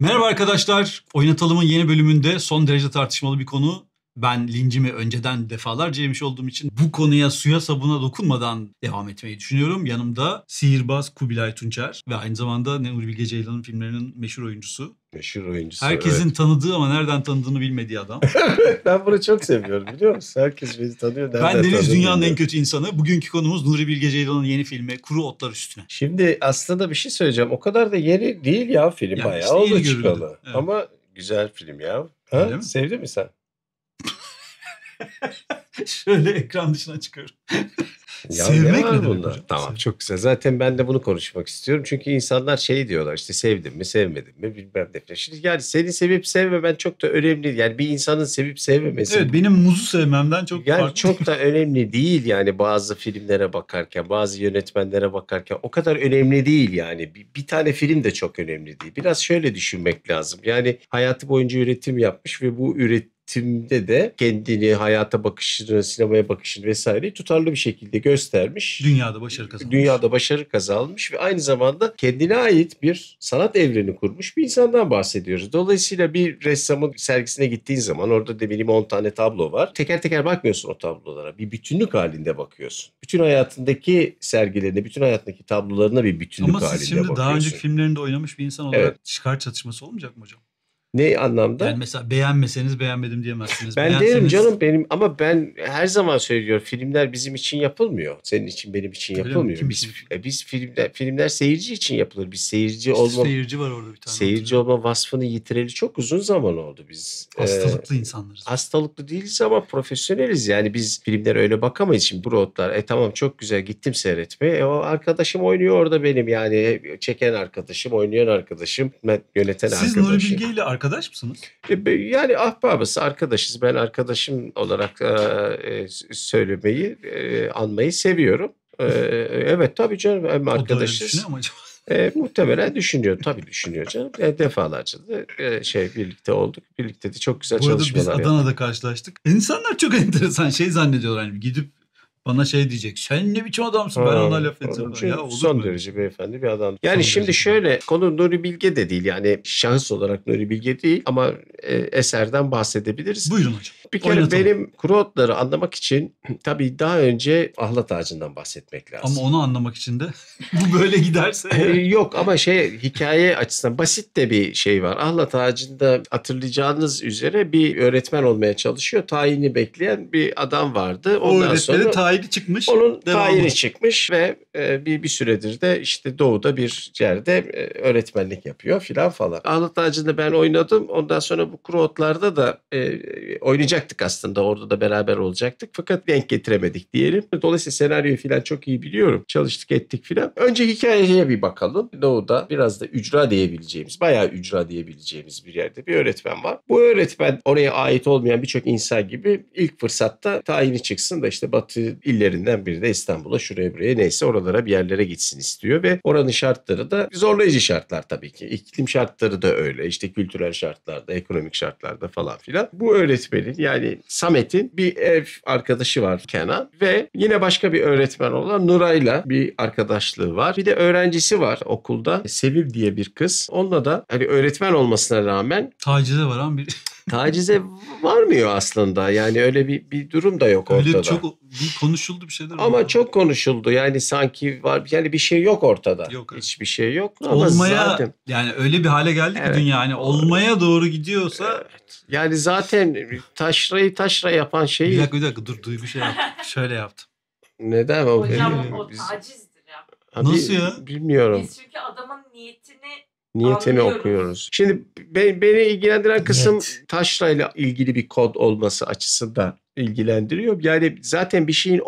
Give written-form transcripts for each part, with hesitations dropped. Merhaba arkadaşlar. Oynatalım'ın yeni bölümünde son derece tartışmalı bir konu. Ben lincimi önceden defalarca yemiş olduğum için bu konuya suya sabuna dokunmadan devam etmeyi düşünüyorum. Yanımda sihirbaz Kubilay Tunçer ve aynı zamanda Nuri Bilge Ceylan'ın filmlerinin meşhur oyuncusu. Herkesin evet. Tanıdığı ama nereden tanıdığını bilmediği adam. Ben bunu çok seviyorum, biliyor musun? Herkes beni tanıyor. Ben Deniz, dünyanın en kötü insanı. Bugünkü konumuz Nuri Bilge Ceylan'ın yeni filmi Kuru Otlar Üstüne. Şimdi aslında bir şey söyleyeceğim. O kadar da yeni değil ya film, yani bayağı oldu işte çıkalı. Evet. Ama güzel film ya. Ha? Sevdin mi sen? Şöyle ekran dışına çıkıyorum. Sevmek nedir bunda? Tamam, sevmek. Çok güzel. Zaten ben de bunu konuşmak istiyorum. Çünkü insanlar şey diyorlar işte, sevdim mi sevmedim mi bilmem ne. Şimdi yani seni sevip sevmemen çok da önemli değil. Yani bir insanın sevip sevmemesi. Evet, benim muzu sevmemden çok yani farklı. Çok da önemli değil yani bazı filmlere bakarken, bazı yönetmenlere bakarken o kadar önemli değil yani. Bir tane film de çok önemli değil. Biraz şöyle düşünmek lazım. Yani hayatı boyunca üretim yapmış ve bu üretimde de kendini, hayata bakışını, sinemaya bakışını vesaire tutarlı bir şekilde göstermiş. Dünyada başarı kazanmış. Dünyada başarı kazanmış ve aynı zamanda kendine ait bir sanat evreni kurmuş bir insandan bahsediyoruz. Dolayısıyla bir ressamın sergisine gittiğin zaman orada da benim 10 tane tablo var. Teker teker bakmıyorsun o tablolara. Bir bütünlük halinde bakıyorsun. Bütün hayatındaki sergilerine, bütün hayatındaki tablolarına bir bütünlük halinde bakıyorsun. Ama siz şimdi bakıyorsun. Daha önceki filmlerinde oynamış bir insan olarak evet. Çıkar çatışması olmayacak mı hocam? Ne anlamda? Yani mesela beğenmeseniz beğenmedim diyemezsiniz. Ben derim canım benim, ama ben her zaman söylüyorum, filmler bizim için yapılmıyor. Senin için, benim için yapılmıyor. Biz filmler seyirci için yapılır. Biz seyirci olma, seyirci var orada bir tane. Seyirci olma vasfını yitireli çok uzun zaman oldu biz. Hastalıklı insanlarız. Hastalıklı değiliz ama profesyoneliz. Yani biz filmlere öyle bakamayız. Şimdi bu otlar tamam çok güzel gittim seyretmeye. O arkadaşım oynuyor orada benim, yani çeken arkadaşım, oynayan arkadaşım, yöneten arkadaşım. Siz Nuri Bilge ile arkadaş mısınız? Yani ahbabısı, arkadaşız. Ben arkadaşım olarak söylemeyi, anmayı seviyorum. Evet tabii canım, hem arkadaşız. Muhtemelen düşünüyor. Tabii düşünüyor canım. Defalarca da birlikte olduk. Birlikte de çok güzel çalışmalar yaptık. Bu arada biz Adana'da karşılaştık. İnsanlar çok enteresan şey zannediyorlar. Yani gidip bana şey diyecek. Sen ne biçim adamsın? Ben ona laf ediyorum. Son derece beyefendi bir adam. Yani son şimdi şöyle konu Nuri Bilge de değil. Yani şahıs olarak Nuri Bilge değil ama eserden bahsedebiliriz. Buyurun hocam. Bir kere oynatalım. Benim Kuru Otlar'ı anlamak için tabii daha önce Ahlat Ağacı'ndan bahsetmek lazım. Ama onu anlamak için de bu böyle giderse. Yok ama hikaye açısından basit de bir şey var. Ahlat Ağacı'nda hatırlayacağınız üzere bir öğretmen olmaya çalışıyor. Tayini bekleyen bir adam vardı. Ondan sonra tayini çıkmış. Onun tayini çıkmış ve bir süredir de işte doğuda bir yerde öğretmenlik yapıyor falan. Ahlat Ağacı'nda ben oynadım. Ondan sonra bu Kuru Otlar'da da oynayacaktık aslında. Orada da beraber olacaktık. Fakat denk getiremedik diyelim. Dolayısıyla senaryoyu falan çok iyi biliyorum. Çalıştık ettik falan. Önce hikayeye bir bakalım. Doğuda biraz da ücra diyebileceğimiz, bayağı ücra diyebileceğimiz bir yerde bir öğretmen var. Bu öğretmen oraya ait olmayan birçok insan gibi ilk fırsatta tayini çıksın da işte batı illerinden biri de İstanbul'a, şuraya buraya neyse oralara bir yerlere gitsin istiyor ve oranın şartları da zorlayıcı şartlar tabii ki. İklim şartları da öyle. İşte kültürel şartlarda, ekonomik şartlarda falan filan. Bu öğretmenin, yani Samet'in bir ev arkadaşı var, Kenan, ve yine başka bir öğretmen olan Nuray'la bir arkadaşlığı var. Bir de öğrencisi var okulda. Sevil diye bir kız. Onunla da hani öğretmen olmasına rağmen tacize varan bir... Tacize varmıyor aslında. Yani öyle bir durum da yok ortada. Öyle çok konuşuldu bir şeyler. Ama çok konuşuldu. Yani sanki var, yani bir şey yok ortada. Yok, evet. Hiçbir şey yok. Ama olmaya zaten... yani öyle bir hale geldi ki evet. Dünya yani olmaya doğru gidiyorsa. Evet. Yani zaten taşra yapan şeyi. Bir dakika dur, duygu şey yaptım. Şöyle yaptım. Neden? Hocam o tacizdir ya. Nasıl ya? Bilmiyorum. Biz çünkü adamın niyetini anlıyorum. Okuyoruz. Şimdi beni ilgilendiren kısım evet. Taşra'yla ilgili bir kod olması açısından ilgilendiriyor. Yani zaten bir şeyin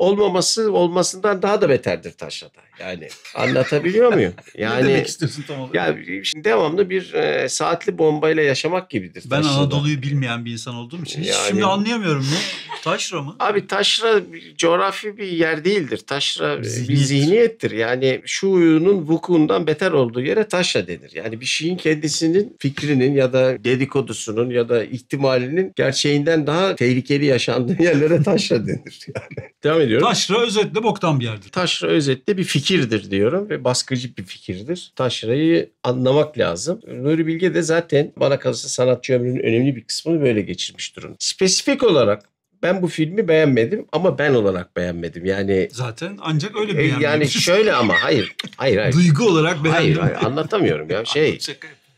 olmasından daha da beterdir taşrada. Yani anlatabiliyor muyum? Yani, ne demek istiyorsun tam olarak? Yani şimdi devamlı bir saatli bombayla yaşamak gibidir. Ben taşrada. Anadolu'yu bilmeyen bir insan olduğum için yani, şimdi anlayamıyorum ne. Taşra mı? Abi taşra bir, coğrafi bir yer değildir. Taşra bir zihniyettir. Yani şuunun vukuundan beter olduğu yere taşra denir. Yani bir şeyin kendisinin fikrinin ya da dedikodusunun ya da ihtimalinin gerçeğinden daha tehlikeli yaşandığı yerlere taşra denir. Yani. Devam ediyorum. Taşra özetle boktan bir yerdir. Taşra özetle bir fikirdir diyorum ve baskıcı bir fikirdir. Taşrayı anlamak lazım. Nuri Bilge de zaten bana kalırsa sanatçı ömrünün önemli bir kısmını böyle geçirmiş durumda. Spesifik olarak ben bu filmi beğenmedim ama ben olarak beğenmedim. Yani zaten ancak öyle beğenmedim. Yani şöyle ama hayır. Duygu olarak beğenmedim. Hayır, anlatamıyorum ya şey.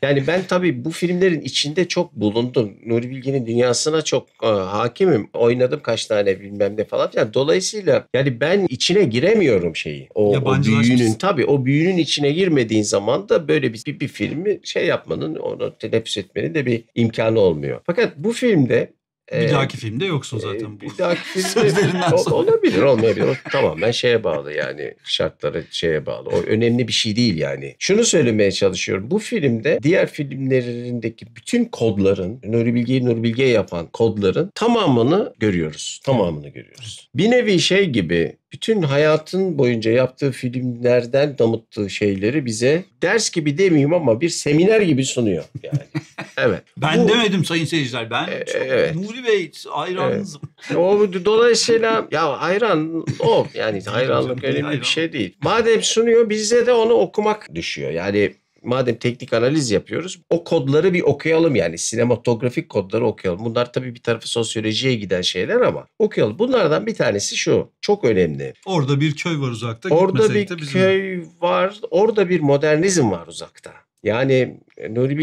Yani ben tabii bu filmlerin içinde çok bulundum. Nuri Bilge'nin dünyasına çok hakimim. Oynadım kaç tane bilmem ne falan. Yani dolayısıyla yani ben içine giremiyorum şeyi. O büyünün tabii o büyünün içine girmediğin zaman da böyle bir filmi şey yapmanın, onu teneffüs etmenin de bir imkanı olmuyor. Fakat bu filmde bir dahaki filmde yoksun zaten. Bir dahaki filmde olabilir, olmayabilir. Tamam, ben şeye bağlı yani, şartlara şeye bağlı. O önemli bir şey değil yani. Şunu söylemeye çalışıyorum. Bu filmde diğer filmlerindeki bütün kodların, Nuri Bilge'yi Nuri Bilge yapan kodların tamamını görüyoruz. Tamamını görüyoruz. Bir nevi şey gibi, bütün hayatın boyunca yaptığı filmlerden damıttığı şeyleri bize ders gibi demeyeyim ama bir seminer gibi sunuyor yani. Evet. Ben demedim sayın seyirciler. Ben evet. Nuri Bey hayranınızım. Evet. Dolayısıyla ya hayran o. Yani hayranlık önemli bir şey değil. Madem sunuyor, bize de onu okumak düşüyor. Yani madem teknik analiz yapıyoruz, o kodları bir okuyalım yani, sinematografik kodları okuyalım. Bunlar tabii bir tarafı sosyolojiye giden şeyler ama okuyalım. Bunlardan bir tanesi şu, çok önemli. Orada bir köy var uzakta. Orada bir köy var, orada bir modernizm var uzakta. Yani Nuri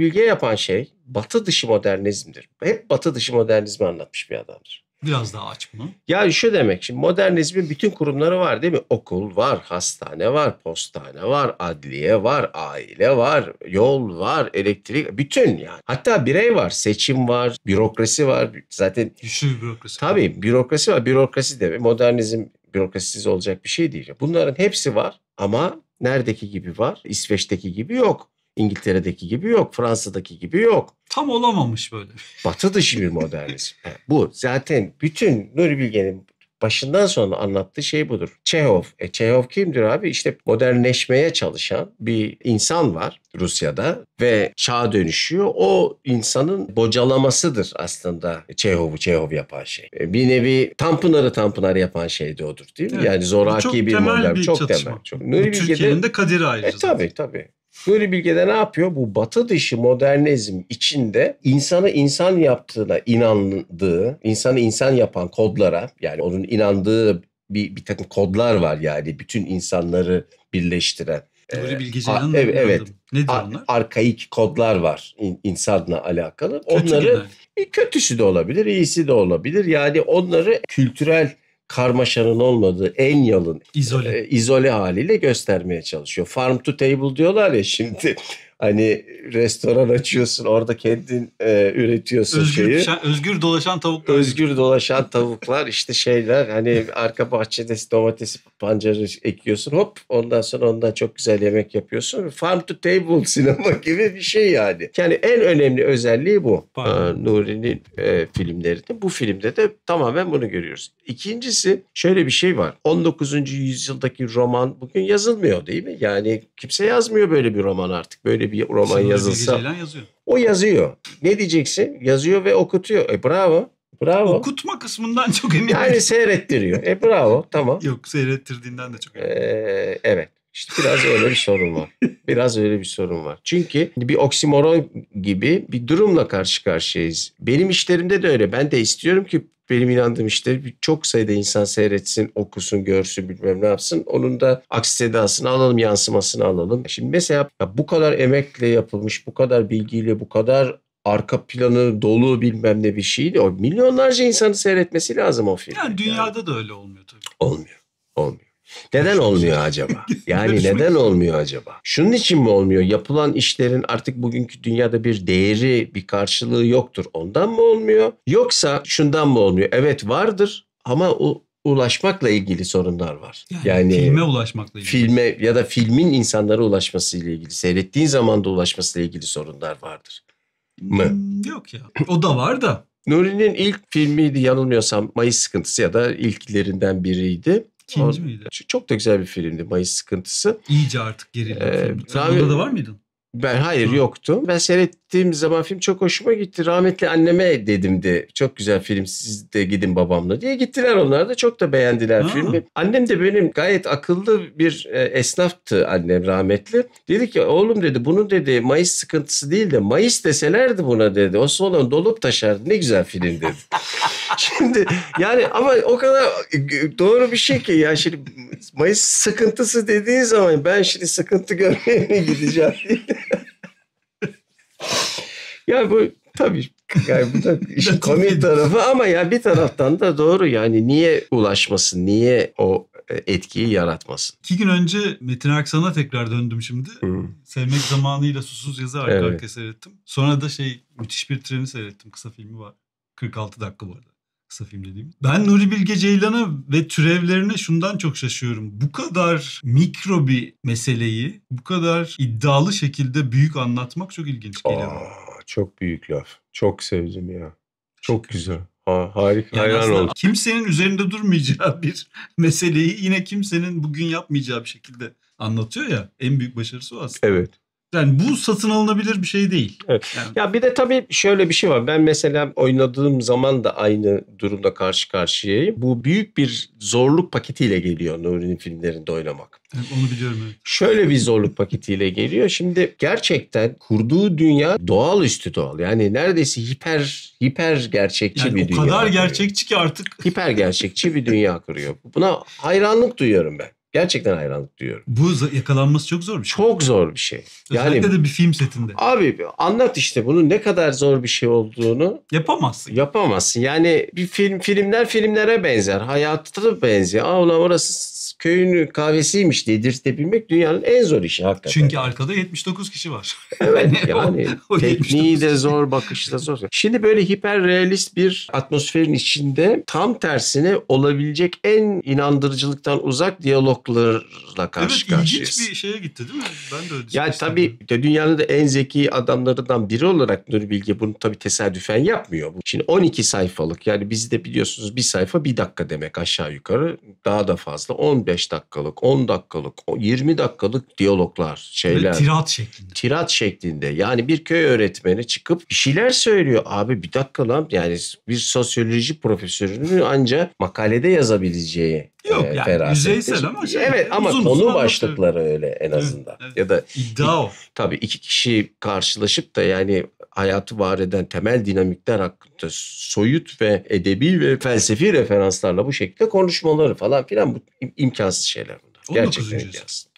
Bilge yapan şey batı dışı modernizmdir. Hep batı dışı modernizmi anlatmış bir adamdır. Biraz daha aç bunu. Yani şu demek, şimdi modernizmin bütün kurumları var değil mi? Okul var, hastane var, postane var, adliye var, aile var, yol var, elektrik, bütün yani. Hatta birey var, seçim var, bürokrasi var. Zaten güçlü bürokrasi. Tabii bürokrasi var. Bürokrasi de modernizm bürokrasisiz olacak bir şey değil. Bunların hepsi var ama neredeki gibi var? İsveç'teki gibi yok. İngiltere'deki gibi yok, Fransa'daki gibi yok. Tam olamamış böyle. Batı dışı bir modernizm. Bu zaten bütün Nuri Bilge'nin başından sonra anlattığı şey budur. Çehov. Çehov kimdir abi? İşte modernleşmeye çalışan bir insan var Rusya'da ve çağa dönüşüyor. O insanın bocalamasıdır aslında Çehov'u Çehov yapan şey. Bir nevi Tanpınar'ı Tanpınar yapan şey de odur değil mi? Evet. Yani zoraki bir modern. Çok temel bir çatışma. Nuri Türkiye'nin de kaderi ayrıca. Tabii. Nuri Bilge de ne yapıyor? Bu batı dışı modernizm içinde insanı insan yaptığına inandığı, insanı insan yapan kodlara, yani onun inandığı bir takım kodlar var yani bütün insanları birleştiren. Nuri Bilge Ceylan'ın evet. Nedir onlar? Arkaik kodlar var insanla alakalı. Onları kötüsü de olabilir, iyisi de olabilir. Yani onları kültürel karmaşanın olmadığı en yalın izole haliyle göstermeye çalışıyor. Farm to table diyorlar ya şimdi. Hani restoran açıyorsun, orada kendin üretiyorsun şeyi. Özgür dolaşan tavuklar işte şeyler, hani arka bahçede domatesi pancarı ekiyorsun, hop ondan sonra ondan çok güzel yemek yapıyorsun. Farm to table sinema gibi bir şey yani. Yani en önemli özelliği bu. Nuri'nin filmlerinde. Bu filmde de tamamen bunu görüyoruz. İkincisi şöyle bir şey var. 19. yüzyıldaki roman bugün yazılmıyor değil mi? Yani kimse yazmıyor böyle bir roman artık. Böyle bir roman yazılsa. O yazıyor. Ne diyeceksin? Yazıyor ve okutuyor. Bravo. Okutma kısmından çok eminim. Yani seyrettiriyor. Bravo. Tamam. Yok, seyrettirdiğinden de çok eminim. Evet. İşte biraz öyle bir sorun var. Çünkü bir oksimoron gibi bir durumla karşı karşıyayız. Benim işlerimde de öyle. Ben de istiyorum ki benim inandığım işleri çok sayıda insan seyretsin, okusun, görsün, bilmem ne yapsın. Onun da aksedasını alalım, yansımasını alalım. Şimdi mesela bu kadar emekle yapılmış, bu kadar bilgiyle, bu kadar arka planı dolu bilmem ne bir şeydi. O milyonlarca insanı seyretmesi lazım o film. Yani dünyada da öyle olmuyor tabii. Olmuyor. Neden olmuyor acaba? Yani neden olmuyor acaba? Şunun için mi olmuyor? Yapılan işlerin artık bugünkü dünyada bir değeri, bir karşılığı yoktur. Ondan mı olmuyor? Yoksa şundan mı olmuyor? Evet vardır ama ulaşmakla ilgili sorunlar var. Yani filme ulaşmakla ilgili. Filme ya da filmin insanlara ulaşmasıyla ilgili, seyrettiğin zaman da ulaşmasıyla ilgili sorunlar vardır mı? Yok ya. O da var da. Nuri'nin ilk filmiydi yanılmıyorsam, Mayıs Sıkıntısı ya da ilklerinden biriydi. İkinci miydi? Çok da güzel bir filmdi Mayıs Sıkıntısı. İyice artık gerildim filmi. Sen orada da var mıydın? Ben hayır, yoktum. Ben seyrettiğim zaman film çok hoşuma gitti. Rahmetli anneme dedim de çok güzel film, siz de gidin babamla diye gittiler, onlar da çok da beğendiler filmi. Annem de benim gayet akıllı bir esnaftı, annem rahmetli. Dedi ki oğlum dedi, bunu dedi Mayıs Sıkıntısı değil de Mayıs deselerdi buna dedi, o salon dolup taşardı, ne güzel film dedi. Şimdi yani ama o kadar doğru bir şey ki ya, şimdi Mayıs Sıkıntısı dediğin zaman ben şimdi sıkıntı görmeye mi gideceğim diye. Ya bu tabii yani bu da işin komik tarafı ama ya bir taraftan da doğru, yani niye ulaşmasın, niye o etkiyi yaratmasın. 2 gün önce Metin Erksan'a tekrar döndüm şimdi. Sevmek Zamanı'yla Susuz Yaz'ı arka arkaya seyrettim. Sonra da müthiş bir treni seyrettim, kısa filmi var. 46 dakika bu arada. Kısa film dediğim. Ben Nuri Bilge Ceylan'a ve türevlerine şundan çok şaşıyorum. Bu kadar mikro bir meseleyi bu kadar iddialı şekilde büyük anlatmak çok ilginç geliyor. Çok büyük laf. Çok sevdim ya. Çok güzel. Harika. Yani hayran oldum. Kimsenin üzerinde durmayacağı bir meseleyi yine kimsenin bugün yapmayacağı bir şekilde anlatıyor ya. En büyük başarısı o aslında. Evet. Yani bu satın alınabilir bir şey değil. Evet. Yani. Ya bir de tabii şöyle bir şey var. Ben mesela oynadığım zaman da aynı durumda karşı karşıyayım. Bu büyük bir zorluk paketiyle geliyor Nuri'nin filmlerinde oynamak. Evet, onu biliyorum. Evet. Şöyle bir zorluk paketiyle geliyor. Şimdi gerçekten kurduğu dünya doğal üstü doğal. Yani neredeyse hiper gerçekçi yani bir dünya. O kadar gerçekçi ki artık. Hiper gerçekçi bir dünya kuruyor. Buna hayranlık duyuyorum ben. Gerçekten hayranlık duyuyorum. Bu yakalanması çok zor bir şey. Çok zor bir şey. Özellikle yani, de bir film setinde. Abi anlat işte bunun ne kadar zor bir şey olduğunu. Yapamazsın. Yapamazsın. Yani bir filmler filmlere benzer. Hayatı da benziyor. Aa ulan orası köyün kahvesiymiş dedirtebilmek dünyanın en zor işi hakikaten. Çünkü arkada 79 kişi var. Evet yani tekniği de zor, bakışı da zor. Şimdi böyle hiperrealist bir atmosferin içinde tam tersine olabilecek en inandırıcılıktan uzak diyaloglarla karşı karşıyayız. Evet, ilginç bir şeye gitti değil mi? Ben de öyle düşünüyorum. Yani tabii dünyanın da en zeki adamlarından biri olarak Nuri Bilge bunu tabii tesadüfen yapmıyor. Şimdi 12 sayfalık, yani bizde biliyorsunuz bir sayfa bir dakika demek aşağı yukarı, daha da fazla 15 dakikalık, 10 dakikalık, 20 dakikalık diyaloglar, şeyler. Tirat şeklinde. Tirat şeklinde. Yani bir köy öğretmeni çıkıp bir şeyler söylüyor. Abi bir dakika lan, yani bir sosyoloji profesörünün ancak makalede yazabileceği. Yok yani yüzeysel ama evet ama uzun başlıkları anlatıyor. Öyle en azından. Evet. Ya da iddia o. Tabii iki kişi karşılaşıp da yani hayatı var eden temel dinamikler hakkında soyut ve edebi ve felsefi referanslarla bu şekilde konuşmaları falan filan, bu imkansız şeyler bunlar. 19. yüzyıl.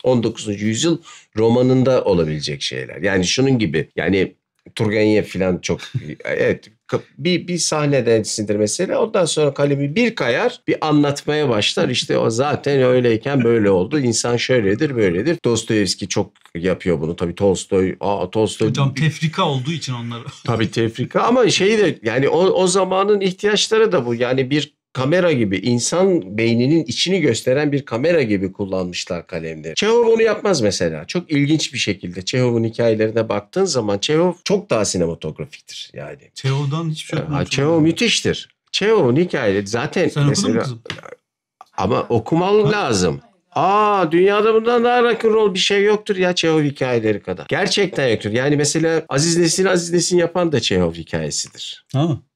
19. yüzyıl romanında olabilecek şeyler. Yani şunun gibi yani Turgenev filan çok evet. Bir sahneden sindir mesela, ondan sonra kalemi bir kayar, bir anlatmaya başlar. İşte o zaten öyleyken böyle oldu. İnsan şöyledir, böyledir. Dostoyevski çok yapıyor bunu. Tabii Tolstoy. Tolstoy. Hocam tefrika olduğu için onları. Tabii tefrika ama de yani o zamanın ihtiyaçları da bu. Yani bir kamera gibi, insan beyninin içini gösteren bir kamera gibi kullanmışlar kalemleri. Çehov onu yapmaz mesela. Çok ilginç bir şekilde Çehov'un hikayelerine baktığın zaman Çehov çok daha sinematografiktir yani. Çehov'dan hiçbir şey yapmamış. Çehov müthiştir. Çehov'un hikayeleri zaten. Sen okudun mu kızım? Ama okuman lazım. Dünyada bundan daha rock'n'roll bir şey yoktur ya Çehov hikayeleri kadar. Gerçekten yoktur. Yani mesela Aziz Nesin yapan da Çehov hikayesidir.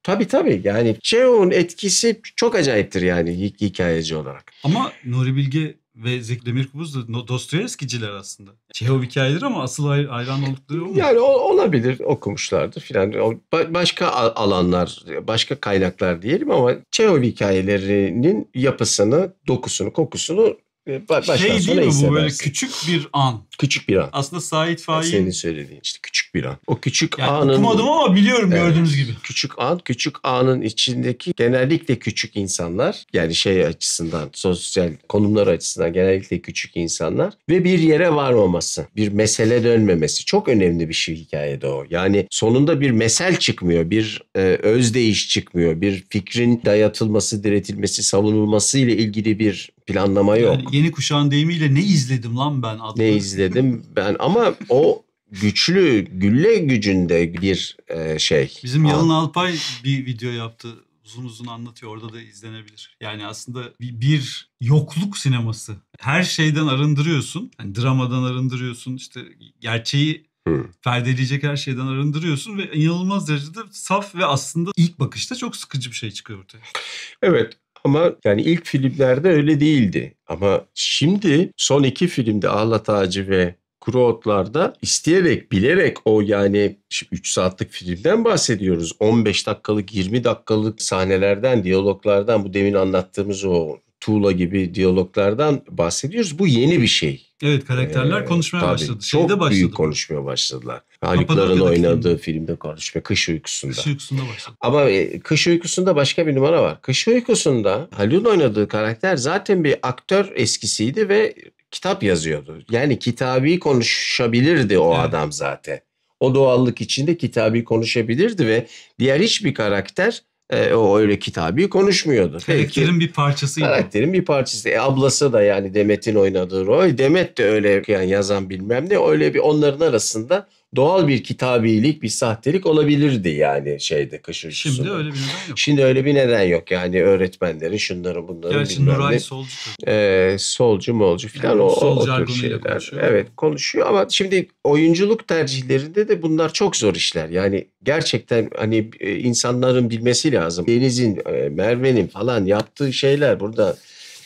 Tabii yani Çehov'un etkisi çok acayiptir yani hikayeci olarak. Ama Nuri Bilge ve Zeki Demirkubuz da Dostoyevskiciler aslında. Çehov hikayeleri ama asıl hayran oldukları o mu? Yani olabilir, okumuşlardı filan. Başka alanlar, başka kaynaklar diyelim ama Çehov hikayelerinin yapısını, dokusunu, kokusunu değil mi bu böyle küçük bir an? Küçük bir an. Aslında Sait Faik. Senin söylediğin işte küçük bir an. O küçük yani anın. Okumadım ama biliyorum gördüğünüz gibi. Küçük anın içindeki genellikle küçük insanlar yani açısından sosyal konumlar açısından genellikle küçük insanlar ve bir yere varmaması, bir mesele dönmemesi çok önemli bir şey hikayede o. Yani sonunda bir mesel çıkmıyor, bir özdeyiş çıkmıyor, bir fikrin dayatılması, diretilmesi, savunulması ile ilgili bir planlama yok. Yani yeni kuşağın deyimiyle ne izledim lan ben? Ne izledim ben ama o güçlü, gülle gücünde bir şey. Bizim Yalın Alpay bir video yaptı. Uzun uzun anlatıyor. Orada da izlenebilir. Yani aslında bir yokluk sineması. Her şeyden arındırıyorsun. Yani dramadan arındırıyorsun. İşte gerçeği perdeleyecek her şeyden arındırıyorsun ve inanılmaz derecede saf ve aslında ilk bakışta çok sıkıcı bir şey çıkıyor ortaya. Evet. Ama yani ilk filmlerde öyle değildi. Ama şimdi son iki filmde Ahlat Ağacı ve Kuru Otlar'da isteyerek, bilerek o yani 3 saatlik filmden bahsediyoruz. 15 dakikalık, 20 dakikalık sahnelerden, diyaloglardan, bu demin anlattığımız o tuğla gibi diyaloglardan bahsediyoruz. Bu yeni bir şey. Evet, karakterler konuşmaya başladı. Çok büyük konuşmaya başladılar. Halukların oynadığı filmde konuşma. Kış Uykusu'nda. Kış Uykusu'nda başladı. Ama Kış Uykusu'nda başka bir numara var. Kış Uykusu'nda Haluk'un oynadığı karakter zaten bir aktör eskisiydi ve kitap yazıyordu. Yani kitabi konuşabilirdi o adam zaten. O doğallık içinde kitabi konuşabilirdi ve diğer hiçbir karakter o öyle kitabi konuşmuyordu. Karakterin bir parçasıydı. Karakterin bir parçası. Ablası da yani Demet'in oynadığı rol. Demet de öyle yani yazan bilmem ne. Öyle bir onların arasında doğal bir kitabilik, bir sahtelik olabilirdi yani şeyde Kış Uykusu'nda. Şimdi öyle bir neden yok. Şimdi öyle bir neden yok. Yani öğretmenlerin şunları bunları bilmem ne. Gerçi Nuray solcu. Solcu molcu falan yani o tür şeyler. Konuşuyor. Evet, konuşuyor ama şimdi oyunculuk tercihlerinde de bunlar çok zor işler. Yani gerçekten hani insanların bilmesi lazım. Deniz'in, Merve'nin falan yaptığı şeyler burada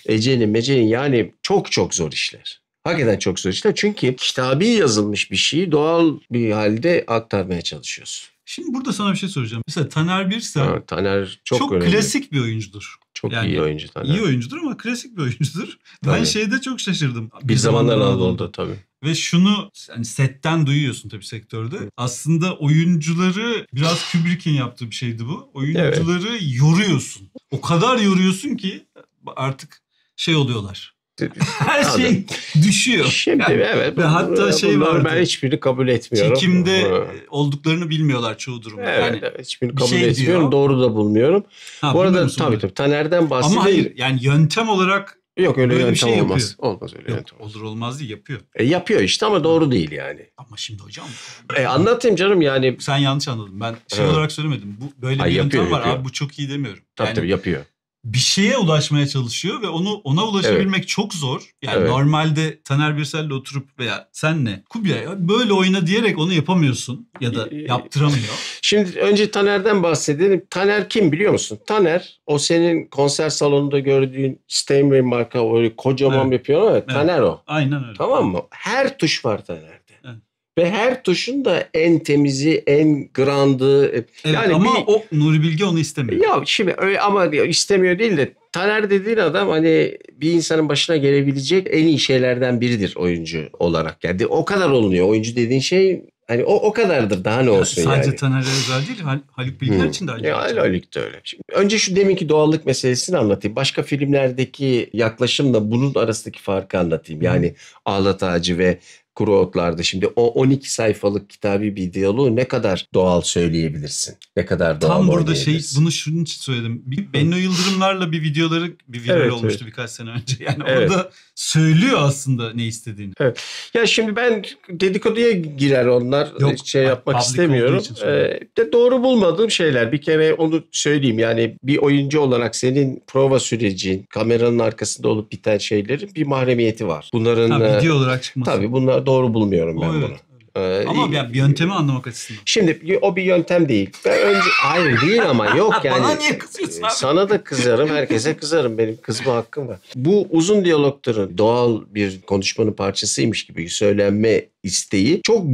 Ece'nin yani çok zor işler. Hakikaten çok zor işler. Çünkü kitabi yazılmış bir şeyi doğal bir halde aktarmaya çalışıyorsun. Şimdi burada sana bir şey soracağım. Mesela Taner Birsel Taner çok önemli. Klasik bir oyuncudur. Çok yani iyi oyuncu Taner. İyi oyuncudur ama klasik bir oyuncudur. Tabii. Ben şeyde çok şaşırdım. Bir zamanlar Anadolu'da tabii. Ve şunu yani setten duyuyorsun tabii sektörde. Evet. Aslında oyuncuları biraz Kubrick'in yaptığı bir şeydi bu. Oyuncuları yoruyorsun. O kadar yoruyorsun ki artık şey oluyorlar. Her şey düşüyor. Şimdi yani, evet. Ve hatta şey var. Ben hiçbirini kabul etmiyorum. Çekimde olduklarını bilmiyorlar çoğu durumda. Evet, yani hiçbirini kabul etmiyorum. Diyor. Doğru da bulmuyorum. Ha, bu arada tabii Taner'den bahsediyor. Ama hayır yani yöntem olarak yok öyle yöntem şey olmaz. Yapıyor. Olmaz öyle yok, yöntem. Olur olmaz diye yapıyor. Yapıyor işte ama doğru değil yani. Ama şimdi hocam. Anlatayım canım yani. Sen yanlış anladın. Ben şey olarak söylemedim. Bu böyle bir yöntem var. Abi bu çok iyi demiyorum. Tabii yani, tabii yapıyor. Bir şeye ulaşmaya çalışıyor ve ona ulaşabilmek çok zor. Yani normalde Taner Birsel'le oturup veya senle Kubilay böyle oyna diyerek onu yapamıyorsun ya da yaptıramıyor. Şimdi önce Taner'den bahsedelim. Taner kim biliyor musun? Taner o senin konser salonunda gördüğün Steinway marka öyle kocaman bir piyano var. Evet. Taner o. Aynen öyle. Tamam mı? Her tuş var Taner'de. Evet. Ve her tuşun da en temizi, en grandı. Evet, yani ama o Nuri Bilge onu istemiyor. Ya şimdi öyle ama istemiyor değil de Taner dediğin adam hani bir insanın başına gelebilecek en iyi şeylerden biridir oyuncu olarak. Yani o kadar olunuyor. Oyuncu dediğin şey hani o kadardır daha ne olsun yani. Sadece Taner'e özel değil Haluk Bilginer için de öyle. Haluk da öyle. Şimdi, önce şu deminki doğallık meselesini anlatayım. Başka filmlerdeki yaklaşımla bunun arasındaki farkı anlatayım. Yani Ahlat Ağacı ve Kuru Otlar'da şimdi o 12 sayfalık kitabi bir diyaloğu ne kadar doğal söyleyebilirsin? Ne kadar doğal tam burada bunu şunun için söyledim. Benno Yıldırımlar'la bir video olmuştu birkaç sene önce. Yani orada söylüyor aslında ne istediğini. Evet. Ya şimdi ben dedikoduya girer onlar. Yok, şey yapmak istemiyorum. De doğru bulmadığım şeyler. Bir kere onu söyleyeyim. Yani bir oyuncu olarak senin prova sürecin, kameranın arkasında olup biten şeylerin bir mahremiyeti var. Bunların video olarak çıkması. Tabii bunlar doğru bulmuyorum ben bunu. Ama bir yöntemi anlamak açısından. Şimdi o bir yöntem değil. Hayır değil ama yok yani. Bana niye kızıyorsun abi? Sana da kızarım, herkese kızarım. Benim kızma hakkım var. Bu uzun diyalogların doğal bir konuşmanın parçasıymış gibi söylenme isteği çok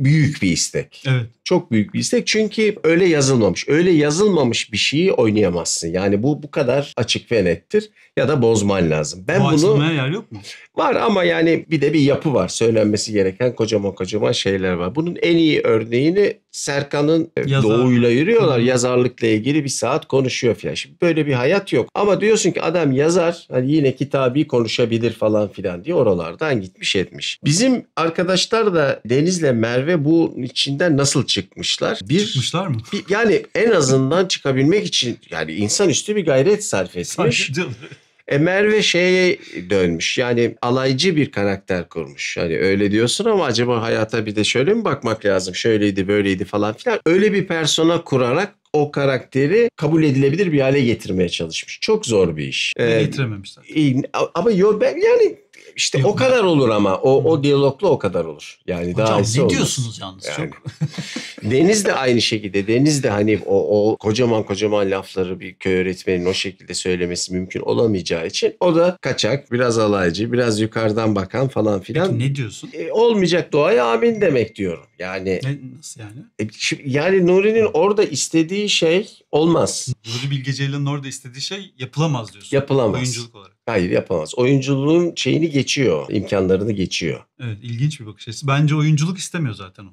büyük bir istek. Evet. Çok büyük bir istek çünkü öyle yazılmamış. Öyle yazılmamış bir şeyi oynayamazsın. Yani bu kadar açık ve nettir ya da bozman lazım. Ben açılmaya yer yok mu? Var ama yani bir de bir yapı var. Söylenmesi gereken kocaman şeyler var. Bunun en iyi örneğini Serkan'ın Doğu'yla yürüyorlar. Yazarlıkla ilgili bir saat konuşuyor falan. Şimdi böyle bir hayat yok. Ama diyorsun ki adam yazar hani yine kitabi konuşabilir falan filan diye oralardan gitmiş etmiş. Bizim arkadaşlar da Deniz'le Merve bu içinden nasıl çıkmışlar? Çıkmışlar mı? Yani en azından çıkabilmek için yani insanüstü bir gayret sarf etmiş. Merve şeye dönmüş, yani alaycı bir karakter kurmuş. Hani öyle diyorsun ama acaba hayata bir de şöyle mi bakmak lazım? Şöyleydi, böyleydi falan filan. Öyle bir persona kurarak o karakteri kabul edilebilir bir hale getirmeye çalışmış. Çok zor bir iş. Getirememiş zaten. Ama yo, ben yani işte yok, o kadar olur ama o diyalogla o kadar olur. Yani hocam, daha ne olur diyorsunuz yalnız yani. Çok. Deniz de aynı şekilde. Deniz de hani o kocaman lafları bir köy öğretmenin o şekilde söylemesi mümkün olamayacağı için o da kaçak, biraz alaycı, biraz yukarıdan bakan falan filan. Peki ne diyorsun? Olmayacak doğaya amin demek diyorum. Yani nasıl yani? Yani Nuri'nin orada istediği şey olmaz. Nuri Bilge Ceylan'ın orada istediği şey yapılamaz diyorsun. Yapılamaz. Oyunculuk olarak. Hayır, yapamaz. Oyunculuğun şeyini geçiyor, imkanlarını geçiyor. Evet, ilginç bir bakış açısı. Bence oyunculuk istemiyor zaten o.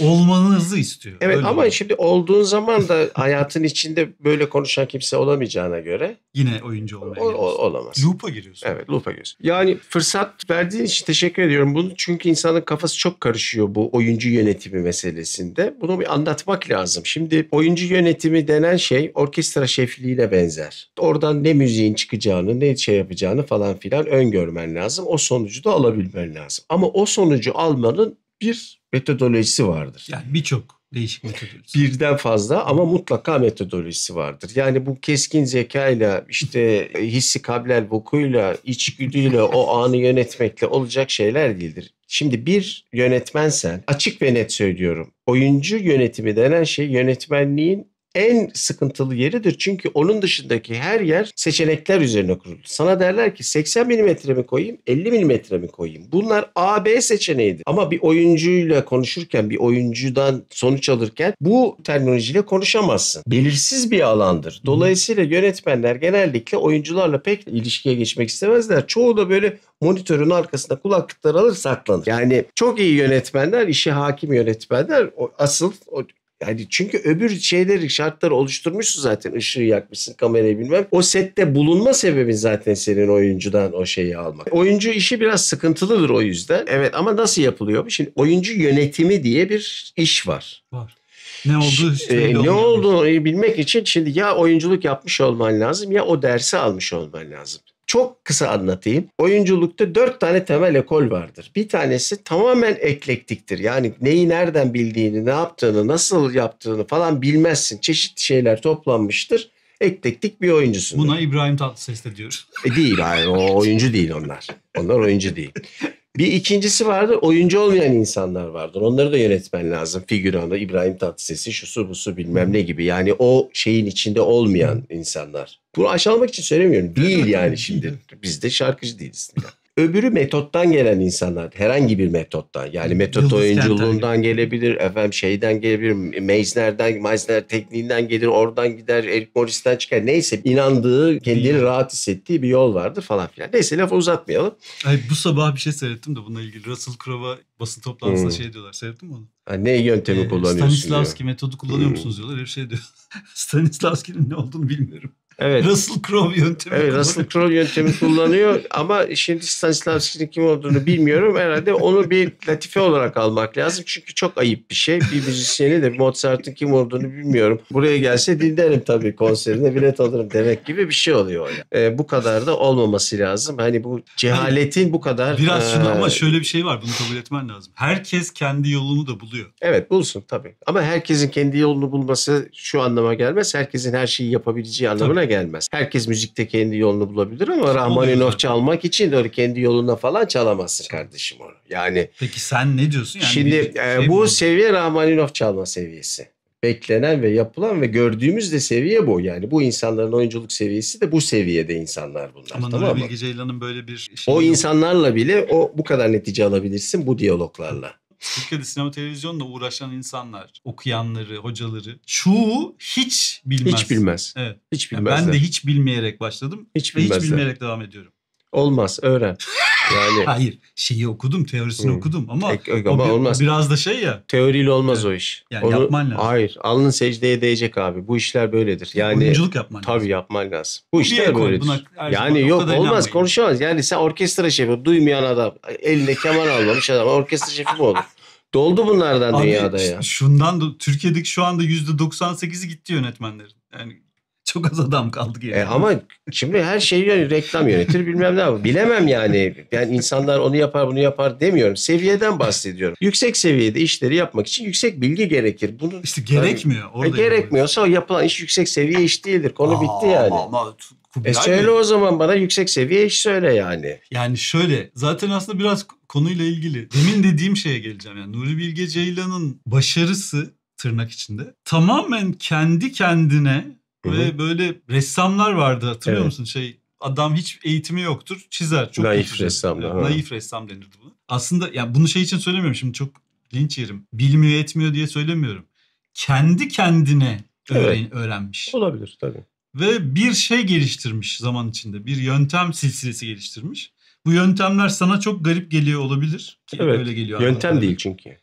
Olmanızı istiyor. Evet, öyle ama şimdi olduğun zaman da hayatın içinde böyle konuşan kimse olamayacağına göre yine oyuncu olmaya olamaz. Loop'a giriyorsun. Evet, loop'a giriyorsun. Yani fırsat verdiğin için teşekkür ediyorum bunu. Çünkü insanın kafası çok karışıyor bu oyuncu yönetimi meselesinde. Bunu bir anlatmak lazım. Şimdi oyuncu yönetimi denen şey orkestra şefliğine benzer. Oradan ne müziğin çıkacağını, ne şey yapacağını falan filan öngörmen lazım. O sonucu da alabilmen lazım. Ama o sonucu almanın bir metodolojisi vardır. Yani birçok değişik metodolojisi. Birden fazla ama mutlaka metodolojisi vardır. Yani bu keskin zekayla, işte hissi kablel bokuyla, içgüdüyle o anı yönetmekle olacak şeyler değildir. Şimdi bir yönetmensen, açık ve net söylüyorum, oyuncu yönetimi denen şey yönetmenliğin en sıkıntılı yeridir. Çünkü onun dışındaki her yer seçenekler üzerine kurulu. Sana derler ki 80 milimetre mi koyayım, 50 milimetre mi koyayım? Bunlar A, B seçeneğidir. Ama bir oyuncuyla konuşurken, bir oyuncudan sonuç alırken bu terminolojiyle konuşamazsın. Belirsiz bir alandır. Dolayısıyla yönetmenler genellikle oyuncularla pek ilişkiye geçmek istemezler. Çoğu da böyle monitörün arkasında kulaklıkları alır, saklanır. Yani çok iyi yönetmenler, işe hakim yönetmenler yani çünkü öbür şeyleri, şartları oluşturmuşsun zaten. Işığı yakmışsın, kamerayı bilmem. O sette bulunma sebebi zaten senin oyuncudan o şeyi almak. Oyuncu işi biraz sıkıntılıdır o yüzden. Evet, ama nasıl yapılıyor? Şimdi oyuncu yönetimi diye bir iş var. Var. Ne olduğu bilmek için şimdi ya oyunculuk yapmış olman lazım ya o dersi almış olman lazım. Çok kısa anlatayım. Oyunculukta 4 tane temel ekol vardır. Bir tanesi tamamen eklektiktir. Yani neyi nereden bildiğini, ne yaptığını, nasıl yaptığını falan bilmezsin. Çeşitli şeyler toplanmıştır. Eklektik bir oyuncusun. Buna İbrahim Tatlıses de diyor. Değil, hayır, o oyuncu değil onlar. Onlar oyuncu değil. Bir ikincisi vardır, oyuncu olmayan insanlar vardır. Onları da yönetmen lazım. Figüranı, İbrahim Tatlıses'i, şusu busu bilmem ne gibi. Yani o şeyin içinde olmayan insanlar. Bunu aşağılamak için söylemiyorum. Değil yani şimdi. Biz de şarkıcı değiliz. Öbürü metottan gelen insanlar. Herhangi bir metottan. Yani metot oyunculuğundan gelebilir. Efendim şeyden gelebilir. Meisner tekniğinden gelir. Oradan gider. Eric Morris'ten çıkar. Neyse. inandığı, kendini rahat hissettiği bir yol vardır falan filan. Neyse, lafı uzatmayalım. Ay, bu sabah bir şey seyrettim de bununla ilgili. Russell Crowe'a basın toplantısında şey diyorlar. Seyrettin mi onu? Ne yöntemi kullanıyorsun? Stanislavski metodu kullanıyor musunuz diyorlar. Her şey diyor. Stanislavski'nin ne olduğunu bilmiyorum. Evet. Russell Crowe yöntemi. Evet, Russell Crowe yöntemi kullanıyor ama şimdi Stanislavski'nin kim olduğunu bilmiyorum. Herhalde onu bir latife olarak almak lazım. Çünkü çok ayıp bir şey. Bir müzisyeni de Mozart'ın kim olduğunu bilmiyorum. Buraya gelse dinlerim tabii, konserine bilet alırım demek gibi bir şey oluyor. Yani. Bu kadar da olmaması lazım. Hani bu cehaletin bu kadar... Biraz şimdi ama şöyle bir şey var. Bunu kabul etmen lazım. Herkes kendi yolunu da buluyor. Evet, bulsun tabii. Ama herkesin kendi yolunu bulması şu anlama gelmez. Herkesin her şeyi yapabileceği anlamına gelmez. Herkes müzikte kendi yolunu bulabilir ama Rahmaninov çalmak için öyle kendi yoluna falan çalamazsın kardeşim onu. Yani. Peki sen ne diyorsun? Yani şimdi bu seviye Rahmaninov çalma seviyesi. Beklenen ve yapılan ve gördüğümüz de seviye bu. Yani bu insanların oyunculuk seviyesi de bu seviyede insanlar bunlar. Ama tamam Nuri Bilge Ceylan'ın böyle bir... Şey o yok. İnsanlarla bile bu kadar netice alabilirsin bu diyaloglarla. Türkiye'de sinema televizyonla uğraşan insanlar, okuyanları, hocaları çoğu hiç bilmez. Hiç bilmez. Evet. Hiç bilmez. Yani ben de hiç bilmeyerek başladım. Hiç bilmeyerek devam ediyorum. Olmaz, öğren. Yani... Hayır, şeyi okudum, teorisini okudum ama, olmaz. Biraz da şey ya. Teoriyle olmaz o iş. Yani onu yapman lazım. Hayır, alnın secdeye değecek abi. Bu işler böyledir. Yani oyunculuk yapman lazım. Tabii yapman lazım. Bu işler böyledir. Yani yok, olmaz, konuşamaz. Yani sen orkestra şefi, duymayan adam, eline keman almamış adam, orkestra şefi mi olur? Doldu bunlardan abi, dünyada ya. Şundan da Türkiye'deki şu anda %98'i gitti yönetmenlerin. Yani Çok az adam kaldı yani. Ama şimdi her şeyi yani reklam yönetir bilmem ne yapar. Bilemem yani. Yani insanlar onu yapar bunu yapar demiyorum. Seviyeden bahsediyorum. Yüksek seviyede işleri yapmak için yüksek bilgi gerekir. Bunu İşte gerekmiyor. Orada gerekmiyorsa o yapılan iş yüksek seviye iş değildir. Konu bitti yani. Ama söyle o zaman bana yüksek seviye iş söyle yani. Yani şöyle zaten aslında biraz konuyla ilgili. Demin dediğim şeye geleceğim yani. Nuri Bilge Ceylan'ın başarısı tırnak içinde tamamen kendi kendine. Ve böyle ressamlar vardı hatırlıyor musun? Adam hiç eğitimi yoktur çizer. Çok naif ressamlar. Naif ressam denirdi buna. Aslında yani bunu için söylemiyorum şimdi çok linç yerim. Bilmiyor etmiyor diye söylemiyorum. Kendi kendine öğrenmiş. Olabilir tabii. Ve bir şey geliştirmiş zaman içinde. Bir yöntem silsilesi geliştirmiş. Bu yöntemler sana çok garip geliyor olabilir. Öyle geliyor. Yöntem değil çünkü.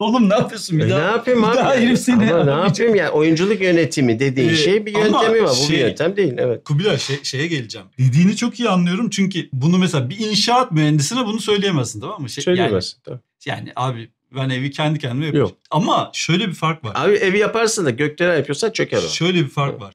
Oğlum ne yapıyorsun? Bir daha, ne yapayım abi? Ne yapayım ya? Oyunculuk yönetimi dediğin şey bir yöntemi var. Bu bir yöntem değil. Evet. Kubilay şeye geleceğim. Dediğini çok iyi anlıyorum. Çünkü bunu mesela bir inşaat mühendisine bunu söyleyemezsin tamam mı? Söyleyemezsin. Yani, abi ben evi kendi kendime yapacağım. Yok. Ama şöyle bir fark var. Abi evi yaparsın da gökdelen yapıyorsan çöker o. Şöyle bir fark var.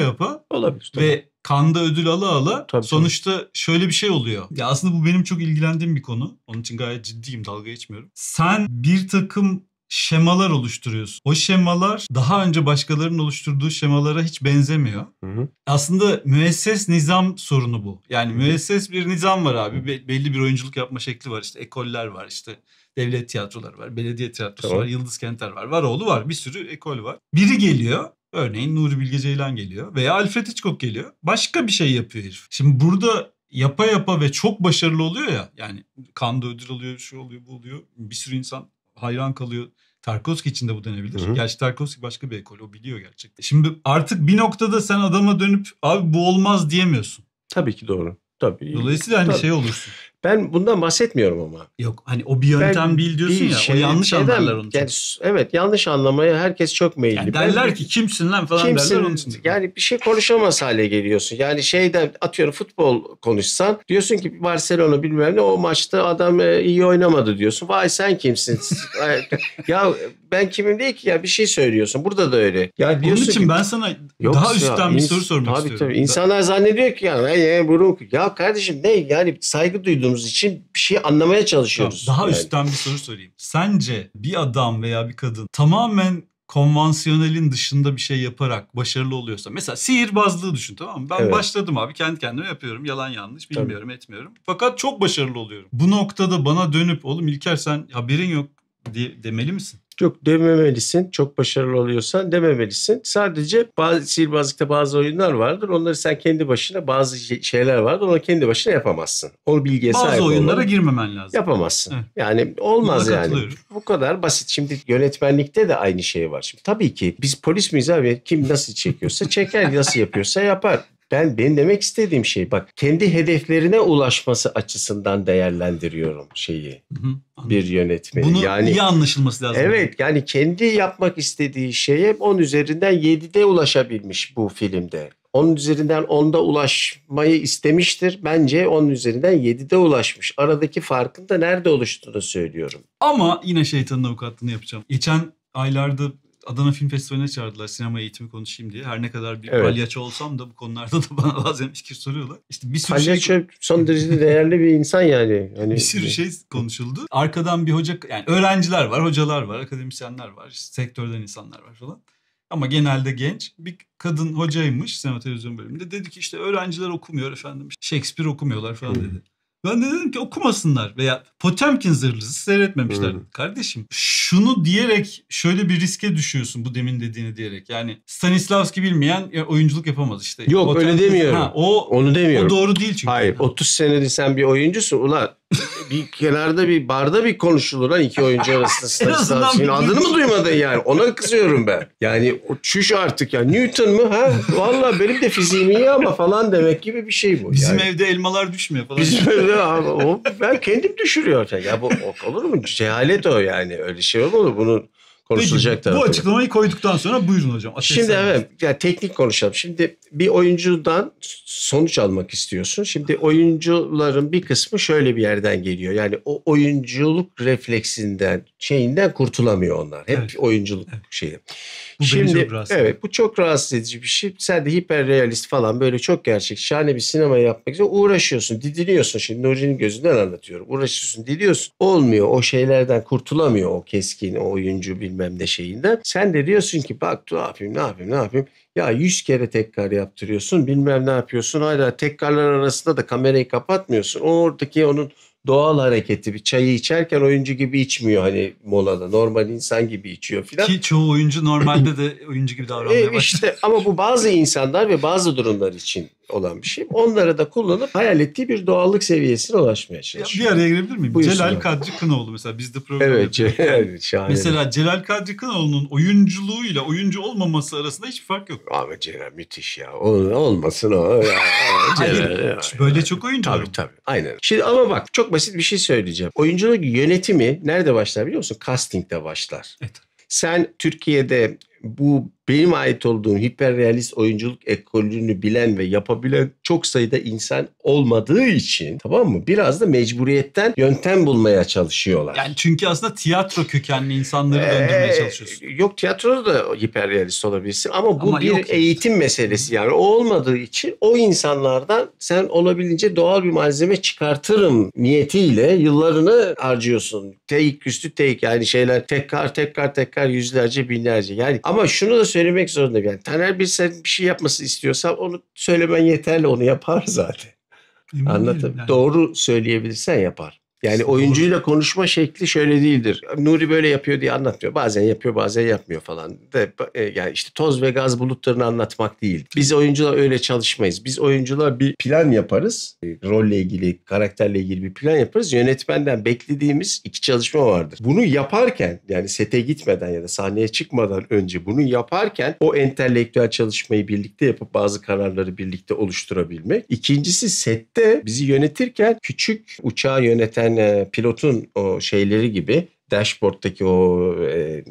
Yapa. Olabilir. Ve Cannes'da ödül ala tabii sonuçta şöyle bir şey oluyor. Ya aslında bu benim çok ilgilendiğim bir konu. Onun için gayet ciddiyim, dalga geçmiyorum. Sen bir takım şemalar oluşturuyorsun. O şemalar daha önce başkalarının oluşturduğu şemalara hiç benzemiyor. Hı-hı. Aslında müesses nizam sorunu bu. Yani müesses bir nizam var abi. Belli bir oyunculuk yapma şekli var. İşte ekoller var, işte devlet tiyatroları var, belediye tiyatrosu var, Yıldız Kenter var. Varoğlu var, bir sürü ekol var. Biri geliyor. Örneğin Nuri Bilge Ceylan geliyor veya Alfred Hitchcock geliyor. Başka bir şey yapıyor herif. Şimdi burada yapa ve çok başarılı oluyor ya. Yani Cannes'da ödül alıyor, şu oluyor, bu oluyor. Bir sürü insan hayran kalıyor. Tarkovski için de bu denebilir. Hı-hı. Gerçi Tarkovski başka bir ekol, o biliyor gerçekten. Şimdi artık bir noktada sen adama dönüp abi bu olmaz diyemiyorsun. Tabii ki doğru. Tabii. Dolayısıyla hani şey olursun. Ben bundan bahsetmiyorum ama. Yok hani o bir yöntem değil diyorsun ya. O yanlış anlarlar onu. Yani, evet yanlış anlamaya herkes çok meyilli. Yani derler ki kimsin lan falan derler onun için. Yani bir şey konuşamaz hale geliyorsun. Yani şeyden atıyorum futbol konuşsan. Diyorsun ki Barcelona bilmem ne o maçta adam iyi oynamadı diyorsun. Vay sen kimsin? Ya ben kimim değil ki ya bir şey söylüyorsun. Burada da öyle. Yani bunun için ki, ben sana daha üstten bir soru sormak istiyorum. Tabii. İnsanlar zannediyor ki ya kardeşim ne yani saygı duydum için bir şey anlamaya çalışıyoruz. Daha üstten bir soru sorayım. Sence bir adam veya bir kadın tamamen konvansiyonelin dışında bir şey yaparak başarılı oluyorsa mesela sihirbazlığı düşün tamam mı? Ben başladım abi kendi kendime yapıyorum. Yalan yanlış bilmiyorum etmiyorum. Fakat çok başarılı oluyorum. Bu noktada bana dönüp oğlum İlker sen haberin yok demeli misin? Yok dememelisin. Çok başarılı oluyorsan dememelisin. Sadece sihirbazlıkta bazı oyunlar vardır. Onları sen kendi başına bazı şeyler vardır. Onu kendi başına yapamazsın. O bilgiye sahip olman. Bazı oyunlara girmemen lazım. Yapamazsın. Evet. Yani olmaz buna yani. Bu kadar basit. Şimdi yönetmenlikte de aynı şey var. Şimdi tabii ki biz polis miyiz abi? Kim nasıl çekiyorsa çeker, nasıl yapıyorsa yapar. Ben demek istediğim şey bak kendi hedeflerine ulaşması açısından değerlendiriyorum şeyi bir yönetmeni. Bunu yani, iyi anlaşılması lazım. Evet yani kendi yapmak istediği şeye 10 üzerinden 7'de ulaşabilmiş bu filmde. 10 üzerinden 10'da ulaşmayı istemiştir. Bence 10 üzerinden 7'de ulaşmış. Aradaki farkın da nerede oluştuğunu söylüyorum. Ama yine şeytanın avukatlığını yapacağım. Geçen aylarda... Adana Film Festivali'ne çağırdılar sinema eğitimi konuşayım diye. Her ne kadar bir palyaço olsam da bu konularda da bana bazen fikir soruyorlar. İşte bir sürü palyaço son derece değerli bir insan yani. Hani... Bir sürü şey konuşuldu. Arkadan bir hoca yani öğrenciler var, hocalar var, akademisyenler var, sektörden insanlar var falan. Ama genelde genç bir kadın hocaymış sinema televizyon bölümünde. Dedi ki işte öğrenciler okumuyor efendim. Shakespeare okumuyorlar falan dedi. Ben de dedim ki okumasınlar veya Potemkin zırhlısı seyretmemişler. Kardeşim şunu diyerek şöyle bir riske düşüyorsun bu demin dediğini diyerek. Yani Stanislavski bilmeyen oyunculuk yapamaz işte. Yok Potemkin, öyle demiyorum. Onu demiyorum. O doğru değil çünkü. Hayır 30 senedir sen bir oyuncusun ulan. Bir kenarda bir barda bir konuşulur lan iki oyuncu arasında Stanislavski'nin adını mı duymadın yani? Ona kızıyorum ben. Yani çüş artık ya. Newton mu ha? Valla benim de fiziğim iyi ama falan demek gibi bir şey bu. Bizim evde elmalar düşmüyor falan. Bizim evde ben kendim düşürüyor. Ya bu olur mu? Cehalet o yani. Öyle şey olur mu? Bunun Konuşulacak tabii. Bu açıklamayı koyduktan sonra buyurun hocam. Şimdi evet, yani teknik konuşalım. Şimdi bir oyuncudan sonuç almak istiyorsun. Şimdi oyuncuların bir kısmı şöyle bir yerden geliyor. Yani o oyunculuk refleksinden, şeyinden kurtulamıyor onlar. Hep oyunculuk şeyi. Bu şimdi evet, bu çok rahatsız edici bir şey. Sen de hiperrealist falan böyle çok gerçek, şahane bir sinema yapmak için uğraşıyorsun, didiniyorsun. Şimdi Nuri'nin gözünden anlatıyorum. Uğraşıyorsun, didiniyorsun. Olmuyor. O şeylerden kurtulamıyor o keskin, o oyuncu bilmem ne şeyinden. Sen de diyorsun ki bak ne yapayım. Ya 100 kere tekrar yaptırıyorsun, bilmem ne yapıyorsun. Hala tekrarlar arasında da kamerayı kapatmıyorsun. Oradaki onun doğal hareketi, bir çayı içerken oyuncu gibi içmiyor, hani molada normal insan gibi içiyor filan. Ki çoğu oyuncu normalde de oyuncu gibi davranmaya başlıyor. İşte, ama bu bazı insanlar ve bazı durumlar için olan bir şey. Onlara da kullanıp hayal ettiği bir doğallık seviyesine ulaşmaya çalışıyor. Bir araya girebilir miyim? Buyursun. Celal Kadri Kınaoğlu mesela biz de program yapıyoruz. Evet, mesela Celal Kadri Kınaoğlu'nun oyunculuğuyla oyuncu olmaması arasında hiçbir fark yok. Abi Celal müthiş ya. Olmasın o. Celal. Böyle çok oyuncu. Tabii. Aynen. Şimdi ama bak, çok basit bir şey söyleyeceğim. Oyunculuk yönetimi nerede başlar biliyor musun? Casting'de başlar. Evet. Sen Türkiye'de bu benim ait olduğum hiperrealist oyunculuk ekolünü bilen ve yapabilen çok sayıda insan olmadığı için, tamam mı? Biraz da mecburiyetten yöntem bulmaya çalışıyorlar. Yani çünkü aslında tiyatro kökenli insanları döndürmeye çalışıyorsun. Yok, tiyatroda da hiperrealist olabilirsin ama bu bir eğitim meselesi yani. O olmadığı için o insanlardan sen olabildiğince doğal bir malzeme çıkartırım niyetiyle yıllarını harcıyorsun. Teyik üstü teyik yani şeyler tekrar yüzlerce binlerce yani. Ama şunu da söylemek zorunda, yani Taner Birsel bir şey yapması istiyorsan onu söylemen yeterli, onu yapar zaten. Anlatabiliyor yani. Doğru söyleyebilirsen yapar. Yani oyuncuyla konuşma şekli şöyle değildir. Nuri böyle yapıyor diye anlatmıyor. Bazen yapıyor, bazen yapmıyor falan. Yani işte toz ve gaz bulutlarını anlatmak değil. Biz oyuncular öyle çalışmayız. Biz oyuncular bir plan yaparız. Rolle ilgili, karakterle ilgili bir plan yaparız. Yönetmenden beklediğimiz iki çalışma vardır. Bunu yaparken, yani sete gitmeden ya da sahneye çıkmadan önce bunu yaparken o entelektüel çalışmayı birlikte yapıp bazı kararları birlikte oluşturabilmek. İkincisi, sette bizi yönetirken küçük uçağı yöneten pilotun o şeyleri gibi, dashboard'taki o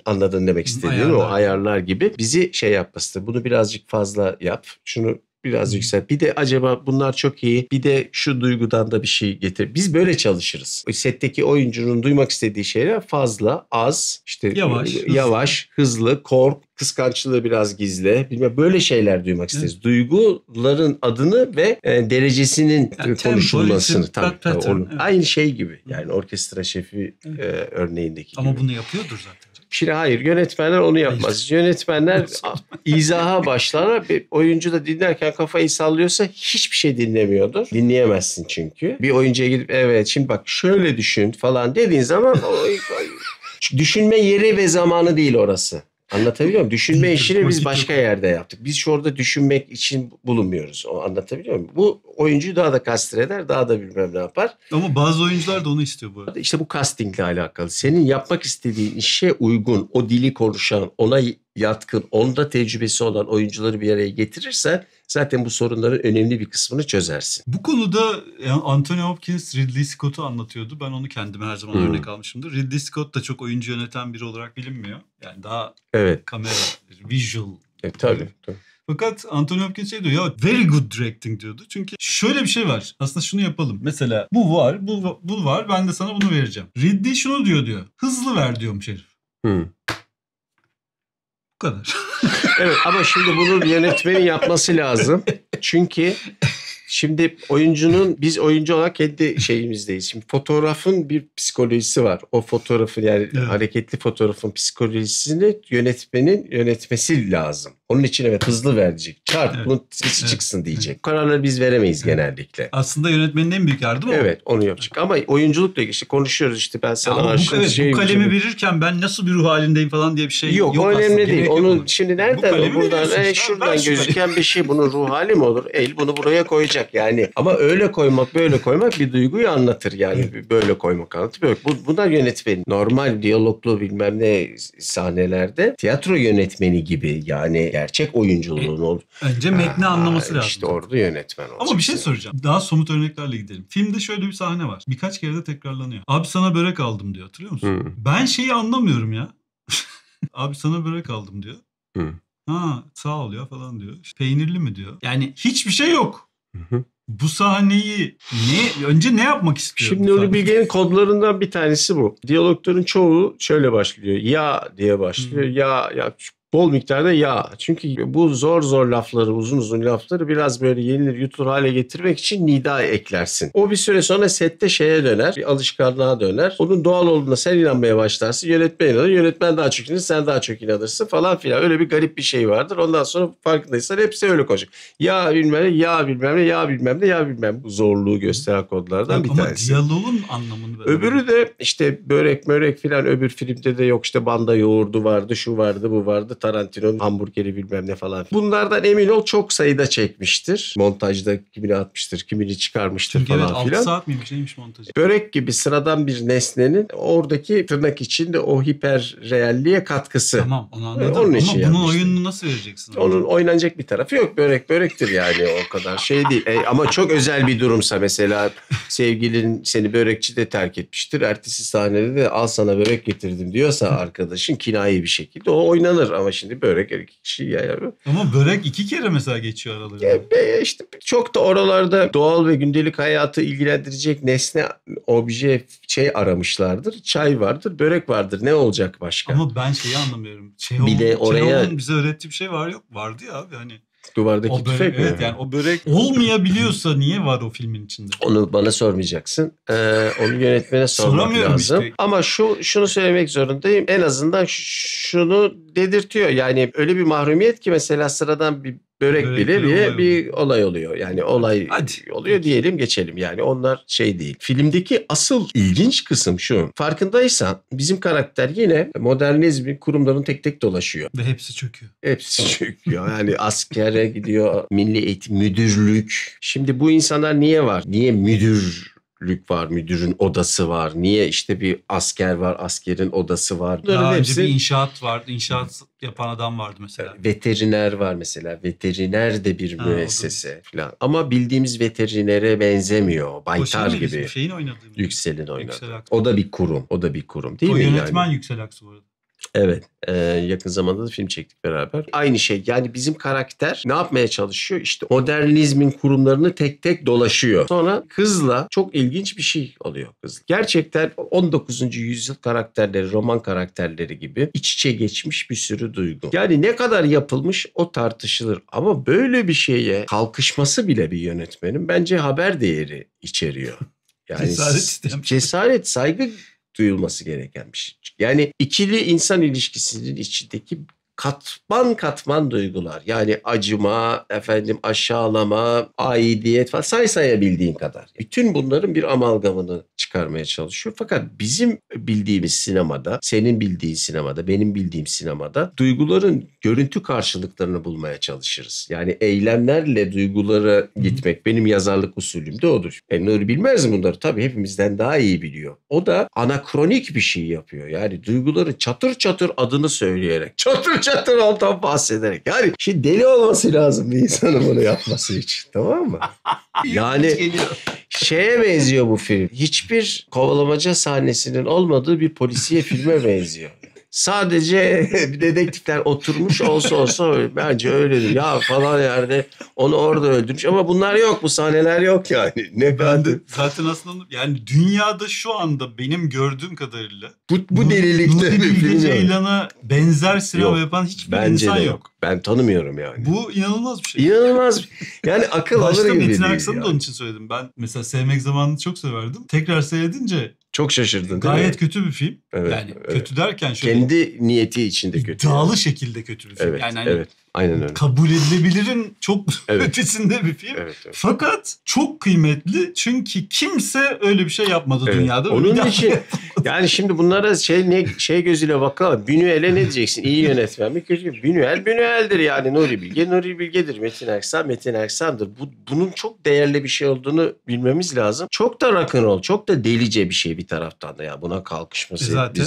anladığın demek istediğin o ayarlar gibi bizi şey yapmasıdır. Bunu birazcık fazla yap. Şunu biraz yüksel. Bir de acaba bunlar çok iyi. Bir de şu duygudan da bir şey getir. Biz böyle çalışırız. Setteki oyuncunun duymak istediği şeyler fazla, az, işte yavaş, hızlı, kork, kıskançlığı biraz gizle. Bilmem, böyle şeyler duymak isteriz. Evet. Duyguların adını ve derecesinin yani konuşulmasını. Aynı şey gibi. Yani orkestra şefi örneğindeki gibi. Ama bunu yapıyordur zaten. Şimdi hayır, yönetmenler onu yapmaz. Yönetmenler izaha başlar. Oyuncu da dinlerken kafayı sallıyorsa hiçbir şey dinlemiyordur. Dinleyemezsin çünkü. Bir oyuncuya gidip evet şimdi bak şöyle düşün falan dediğin zaman düşünme yeri ve zamanı değil orası. Anlatabiliyor muyum? Düşünme işini biz başka yerde yaptık. Biz şurada düşünmek için bulunmuyoruz. Anlatabiliyor muyum? Bu oyuncuyu daha da kastır eder, daha da bilmem ne yapar. Ama bazı oyuncular da onu istiyor bu arada. İşte bu castingle alakalı. Senin yapmak istediğin işe uygun, o dili konuşan, ona yatkın, onda tecrübesi olan oyuncuları bir araya getirirsen zaten bu sorunların önemli bir kısmını çözersin. Bu konuda yani Anthony Hopkins Ridley Scott'u anlatıyordu. Ben onu kendime her zaman örnek almışımdır. Ridley Scott da çok oyuncu yöneten biri olarak bilinmiyor. Yani daha kamera, visual. Tabii. Fakat Anthony Hopkins şey diyor ya, very good directing diyordu. Çünkü şöyle bir şey var. Aslında şunu yapalım. Mesela bu var. Ben de sana bunu vereceğim. Ridley şunu diyor. Hızlı ver diyormuş herif. Bu kadar. Evet, ama şimdi bunu yönetmenin yapması lazım. Çünkü şimdi biz oyuncu olarak kendi şeyimizdeyiz. Şimdi fotoğrafın bir psikolojisi var. O fotoğrafın hareketli fotoğrafın psikolojisini yönetmenin yönetmesi lazım. Onun için hızlı verecek. Çarp bunun sesi çıksın diyecek. Kararları biz veremeyiz genellikle. Aslında yönetmenin en büyük yardımı o. Evet, onu yapacak. Ama oyunculukla işte konuşuyoruz işte ben sana bu kalemi verirken ben nasıl bir ruh halindeyim falan diye bir şey yok. Yok, önemli değil. Onu şimdi nereden şuradan gözüken bir şey, bunun ruh hali mi olur? Bunu buraya koyacak yani. Ama öyle koymak böyle koymak bir duyguyu anlatır yani. Böyle koymak anlatır. Bunlar yönetmenin. Normal diyaloglu bilmem ne sahnelerde tiyatro yönetmeni gibi yani gerçek oyunculuğun olur. Önce metni anlaması lazım. İşte orada yönetmen olacak. Ama bir şey soracağım. Daha somut örneklerle gidelim. Filmde şöyle bir sahne var. Birkaç kere de tekrarlanıyor. Abi sana börek aldım diyor. Hatırlıyor musun? Ben şeyi anlamıyorum ya. Abi sana börek aldım diyor. Hı. Ha sağ ol ya falan diyor. İşte, peynirli mi diyor. Yani hiçbir şey yok. Hı hı. Bu sahneyi önce ne yapmak istiyor? Şimdi Nuri Bilge'nin kodlarından bir tanesi bu. Diyalogların çoğu şöyle başlıyor. Ya diye başlıyor. Hı. Ya bol miktarda ya. Çünkü bu zor lafları, uzun uzun lafları biraz böyle yenilir, yutulur hale getirmek için nida eklersin. O bir süre sonra sette şeye döner, bir alışkanlığa döner. Onun doğal olduğuna sen inanmaya başlarsın. Yönetmen inanır, yönetmen daha çok inanır, sen daha çok inanırsın falan filan. Öyle bir garip bir şey vardır. Ondan sonra farkındaysan hepsi öyle koşacak. Ya bilmem ne, ya bilmem ne, ya bilmem ne, ya bilmem ne. Bu zorluğu gösteren kodlardan bir tanesi. Ama diyaloğun anlamını... Öbürü de işte börek mörek filan, öbür filmde de yok işte banda yoğurdu vardı, şu vardı, bu vardı. Tarantino'nun hamburgeri bilmem ne falan. Bunlardan emin ol çok sayıda çekmiştir. Montajda kimini atmıştır, kimini çıkarmıştır çünkü falan filan. Evet 6 saat miymiş neymiş montajı? Börek gibi sıradan bir nesnenin oradaki tırnak içinde o hiperrealliğe katkısı. Tamam onu anladım. Onun ama bunun yapmıştır. Oyununu nasıl vereceksin? Onun oynanacak bir tarafı yok. Börek börektir yani o kadar şey değil. Ama çok özel bir durumsa mesela sevgilin seni börekçi de terk etmiştir. Ertesi sahnede de al sana börek getirdim diyorsa arkadaşın kinayi bir şekilde o oynanır. Ama şimdi börek her iki kişi yayar. Ama börek iki kere mesela geçiyor aralarında. Ya işte çok da oralarda doğal ve gündelik hayatı ilgilendirecek nesne, obje, şey aramışlardır. Çay vardır, börek vardır. Ne olacak başka? Ama ben şeyi anlamıyorum. Çehov'un bize öğrettiği bir şey var yok. Vardı ya abi hani. Duvardaki tüfek mi? Evet yani o börek olmayabiliyorsa niye var o filmin içinde? Onu bana sormayacaksın. Onu yönetmene sormak lazım. Işte. Ama şunu söylemek zorundayım. En azından şunu dedirtiyor. Yani öyle bir mahrumiyet ki mesela sıradan bir börek bile bir olay oluyor. Yani olay oluyor diyelim geçelim. Yani onlar şey değil. Filmdeki asıl ilginç kısım şu. Farkındaysan bizim karakter yine modernizmin kurumlarının tek tek dolaşıyor. Ve hepsi çöküyor. Hepsi çöküyor. Yani askere gidiyor. Milli Eğitim Müdürlük. Şimdi bu insanlar niye var? Niye müdürlük var? Müdürün odası var. Niye işte bir asker var? Askerin odası var. Daha önce bir inşaat vardı. İnşaat yapan adam vardı mesela. Veteriner var mesela. Veteriner de bir müessese falan. Ama bildiğimiz veterinere benzemiyor. Baytar gibi. Bizim şeyin oynadığı. Yüksel'in oynadığı. O da bir kurum. O da bir kurum değil mi? O yönetmen yani? Yüksel Aksu bu arada. Evet. Yakın zamanda da film çektik beraber. Aynı şey. Yani bizim karakter ne yapmaya çalışıyor? İşte modernizmin kurumlarını tek tek dolaşıyor. Sonra kızla çok ilginç bir şey oluyor kız. Gerçekten 19. yüzyıl karakterleri, roman karakterleri gibi iç içe geçmiş bir sürü duygu. Yani ne kadar yapılmış o tartışılır. Ama böyle bir şeye kalkışması bile bir yönetmenin bence haber değeri içeriyor. Yani cesaret, saygı duyulması gereken bir şey. Yani ikili insan ilişkisinin içindeki katman katman duygular. Yani acıma, aşağılama, aidiyet falan sayabildiğin kadar. Bütün bunların bir amalgamını çıkarmaya çalışıyor. Fakat bizim bildiğimiz sinemada, senin bildiğin sinemada, benim bildiğim sinemada duyguların görüntü karşılıklarını bulmaya çalışırız. Yani eylemlerle duygulara gitmek benim yazarlık usulüm de odur. Nuri bilmez mi bunları? Tabii hepimizden daha iyi biliyor. O da anakronik bir şey yapıyor. Yani duyguları çatır çatır adını söyleyerek, çatır alttan bahsederek. Yani şimdi deli olması lazım bir insanın bunu yapması için. Tamam mı? Yani şeye benziyor bu film. Hiçbir kovalamaca sahnesinin olmadığı bir polisiye filme benziyor. Sadece dedektifler oturmuş olsa bence öyledir. Ya falan yerde onu orada öldürmüş. Ama bunlar yok. Bu sahneler yok yani. Ne ben zaten aslında yani dünyada şu anda benim gördüğüm kadarıyla bu delilikte bir film. Ceylan'a benzer sinema yapan hiçbir insan yok. Ben tanımıyorum yani. Bu inanılmaz bir şey. İnanılmaz. Yani akıl alır gibi. Başta Metin Erksan'ı da onun için söyledim. Ben mesela Sevmek Zamanı'nı çok severdim. Tekrar seyredince çok şaşırdın. Gayet kötü bir film. Evet, yani evet. Kötü derken şöyle. Kendi niyeti içinde kötü. Dağlı şekilde kötü bir film. Evet, yani evet. Aynen öyle. Kabul edilebilirin çok ötesinde bir film. Evet, evet. Fakat çok kıymetli çünkü kimse öyle bir şey yapmadı dünyada. Onun için yani şimdi bunlara şey gözüyle bakalım. Bünüel'e ne diyeceksin? İyi yönetmen mi? Bünüel'dir yani. Nuri Bilge, Nuri Bilge'dir. Metin Erksan, Metin Erksan'dır. Bunun çok değerli bir şey olduğunu bilmemiz lazım. Çok da rock'n'roll, çok da delice bir şey bir taraftan da ya buna kalkışması. Zaten...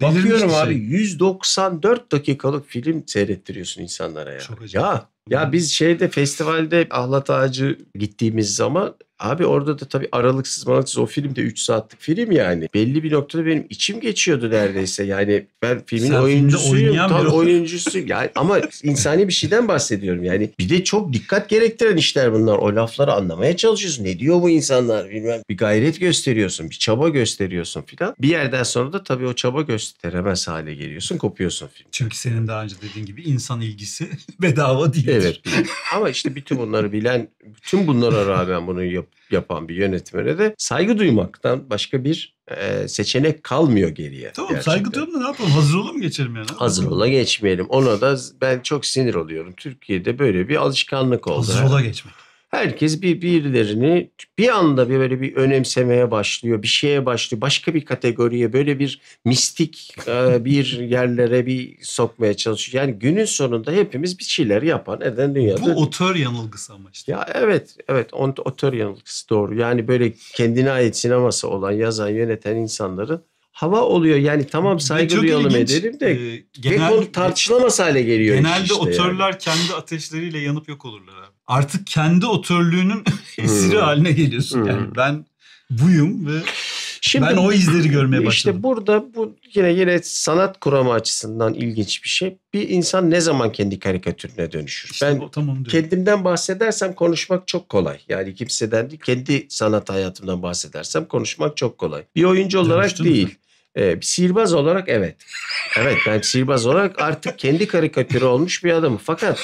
Bakıyorum abi 194 dakikalık film seyrettiriyorsun insanlara ya. Çok acayip. Ya Ya biz festivalde Ahlat Ağacı gittiğimiz zaman abi orada da tabii aralıksız manaksız o film de 3 saatlik film yani. Belli bir noktada benim içim geçiyordu neredeyse. Yani ben filmin oyuncusuyum. Yani ama insani bir şeyden bahsediyorum yani. Bir de çok dikkat gerektiren işler bunlar. O lafları anlamaya çalışıyorsun. Ne diyor bu insanlar bilmem. Bir gayret gösteriyorsun. Bir çaba gösteriyorsun filan. Bir yerden sonra da tabii o çaba gösteremez hale geliyorsun. Kopuyorsun film. Çünkü senin daha önce dediğin gibi insan ilgisi bedava değildir. Evet. Ama işte bütün bunları bilen, bütün bunlara rağmen bunu yapan bir yönetmene de saygı duymaktan başka bir seçenek kalmıyor geriye. Tamam gerçekten. Saygı duyalım da ne yapalım? Hazır ola mı geçelim yani? Hazır ola geçmeyelim. Ona da ben çok sinir oluyorum. Türkiye'de böyle bir alışkanlık oldu. Hazır ola geçmek. Herkes birilerini bir anda böyle bir önemsemeye başlıyor. Bir şeye başlıyor. Başka bir kategoriye böyle bir mistik bir yerlere bir sokmaya çalışıyor. Yani günün sonunda hepimiz bir şeyler yapan eden dünyada. Bu otör yanılgısı ama işte. Ya evet otör yanılgısı doğru. Yani böyle kendine ait sineması olan, yazan, yöneten insanların hava oluyor. Yani tamam saygı duyalım edelim de genelde tartışılamaz hale geliyor. Genelde işte otörler yani. Kendi ateşleriyle yanıp yok olurlar abi. Artık kendi otörlüğünün esiri haline geliyorsun. Yani ben buyum ve şimdi, ben o izleri görmeye başladım. İşte burada bu yine sanat kuramı açısından ilginç bir şey. Bir insan ne zaman kendi karikatürüne dönüşür? İşte ben kendimden bahsedersem konuşmak çok kolay. Yani kimseden değil, kendi sanat hayatımdan bahsedersem konuşmak çok kolay. Bir oyuncu olarak değil. Bir sihirbaz olarak evet. Evet ben sihirbaz olarak artık kendi karikatürü olmuş bir adamım. Fakat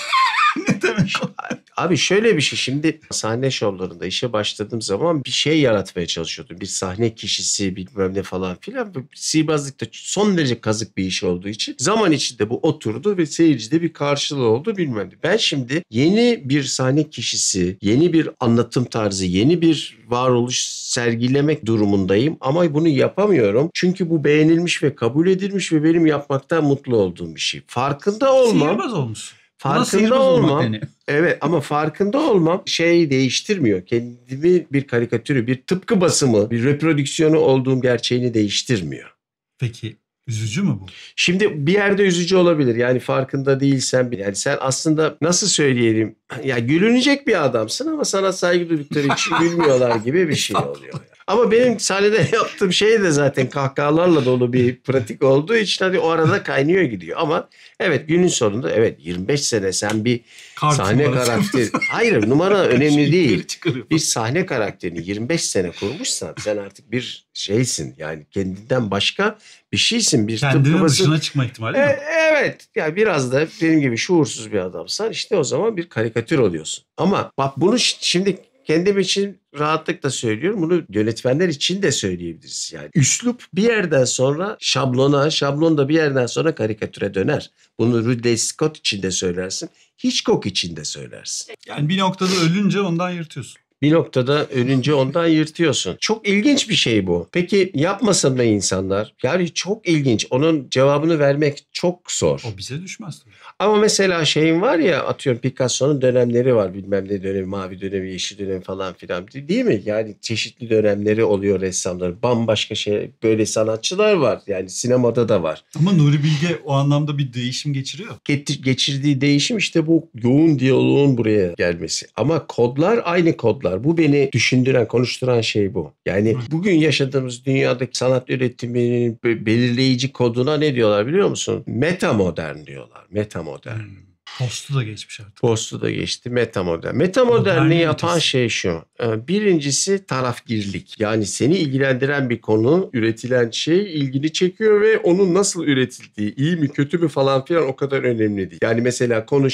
ne demek o? Abi şöyle bir şey, şimdi sahne şovlarında işe başladığım zaman bir şey yaratmaya çalışıyordum. Bir sahne kişisi bilmem ne falan filan. Sihirbazlıkta son derece kazık bir iş olduğu için zaman içinde bu oturdu ve seyircide bir karşılığı oldu bilmem ne. Ben şimdi yeni bir sahne kişisi, yeni bir anlatım tarzı, yeni bir varoluş sergilemek durumundayım. Ama bunu yapamıyorum. Çünkü bu beğenilmiş ve kabul edilmiş ve benim yapmaktan mutlu olduğum bir şey. Farkında olmam. Sihirbaz olmuşsun. Farkında olmam. Evet ama farkında olmam değiştirmiyor. Kendimi bir karikatürü, bir tıpkı basımı, bir reprodüksiyonu olduğum gerçeğini değiştirmiyor. Peki üzücü mü bu? Şimdi bir yerde üzücü olabilir. Yani farkında değilsen bile. Yani sen aslında nasıl söyleyelim? Ya gülünecek bir adamsın ama sana saygı duydukları için gülmüyorlar gibi bir şey oluyor. Ama benim sahnede yaptığım de zaten kahkahalarla dolu bir pratik olduğu için o arada kaynıyor gidiyor. Ama evet günün sonunda 25 sene sen bir sahne karakteri... Hayır numara önemli değil. Bir sahne karakterini 25 sene kurmuşsan sen artık bir şeysin. Yani kendinden başka bir şeysin. Kendinin dışına çıkma ihtimali mi? Evet. Yani biraz da benim gibi şuursuz bir adamsan o zaman bir karikatür oluyorsun. Ama bak bunu şimdi... Kendim için rahatlıkla söylüyorum. Bunu yönetmenler için de söyleyebiliriz. Yani üslup bir yerden sonra şablona, şablon da bir yerden sonra karikatüre döner. Bunu Ridley Scott için de söylersin. Hitchcock için de söylersin. Yani bir noktada ölünce ondan yırtıyorsun. Çok ilginç bir şey bu. Peki yapmasın mı insanlar? Yani çok ilginç. Onun cevabını vermek çok zor. O bize düşmez. Ama mesela var ya atıyorum Picasso'nun dönemleri var. Bilmem ne dönemi, mavi dönemi, yeşil dönemi falan filan değil mi? Yani çeşitli dönemleri oluyor ressamların. Bambaşka böyle sanatçılar var. Yani sinemada da var. Ama Nuri Bilge o anlamda bir değişim geçiriyor. Geçirdiği değişim bu yoğun diyaloğun buraya gelmesi. Ama kodlar aynı kodlar. Bu beni düşündüren, konuşturan bu. Yani bugün yaşadığımız dünyadaki sanat üretiminin belirleyici koduna ne diyorlar biliyor musun? Metamodern diyorlar. Metamodern. Postu da geçmiş artık. Postu da geçti. Metamodern. Metamodernliği yapan şu. Birincisi tarafgirlik. Yani seni ilgilendiren bir konu, üretilen ilgini çekiyor ve onun nasıl üretildiği, iyi mi kötü mü falan filan o kadar önemli değil. Yani mesela konu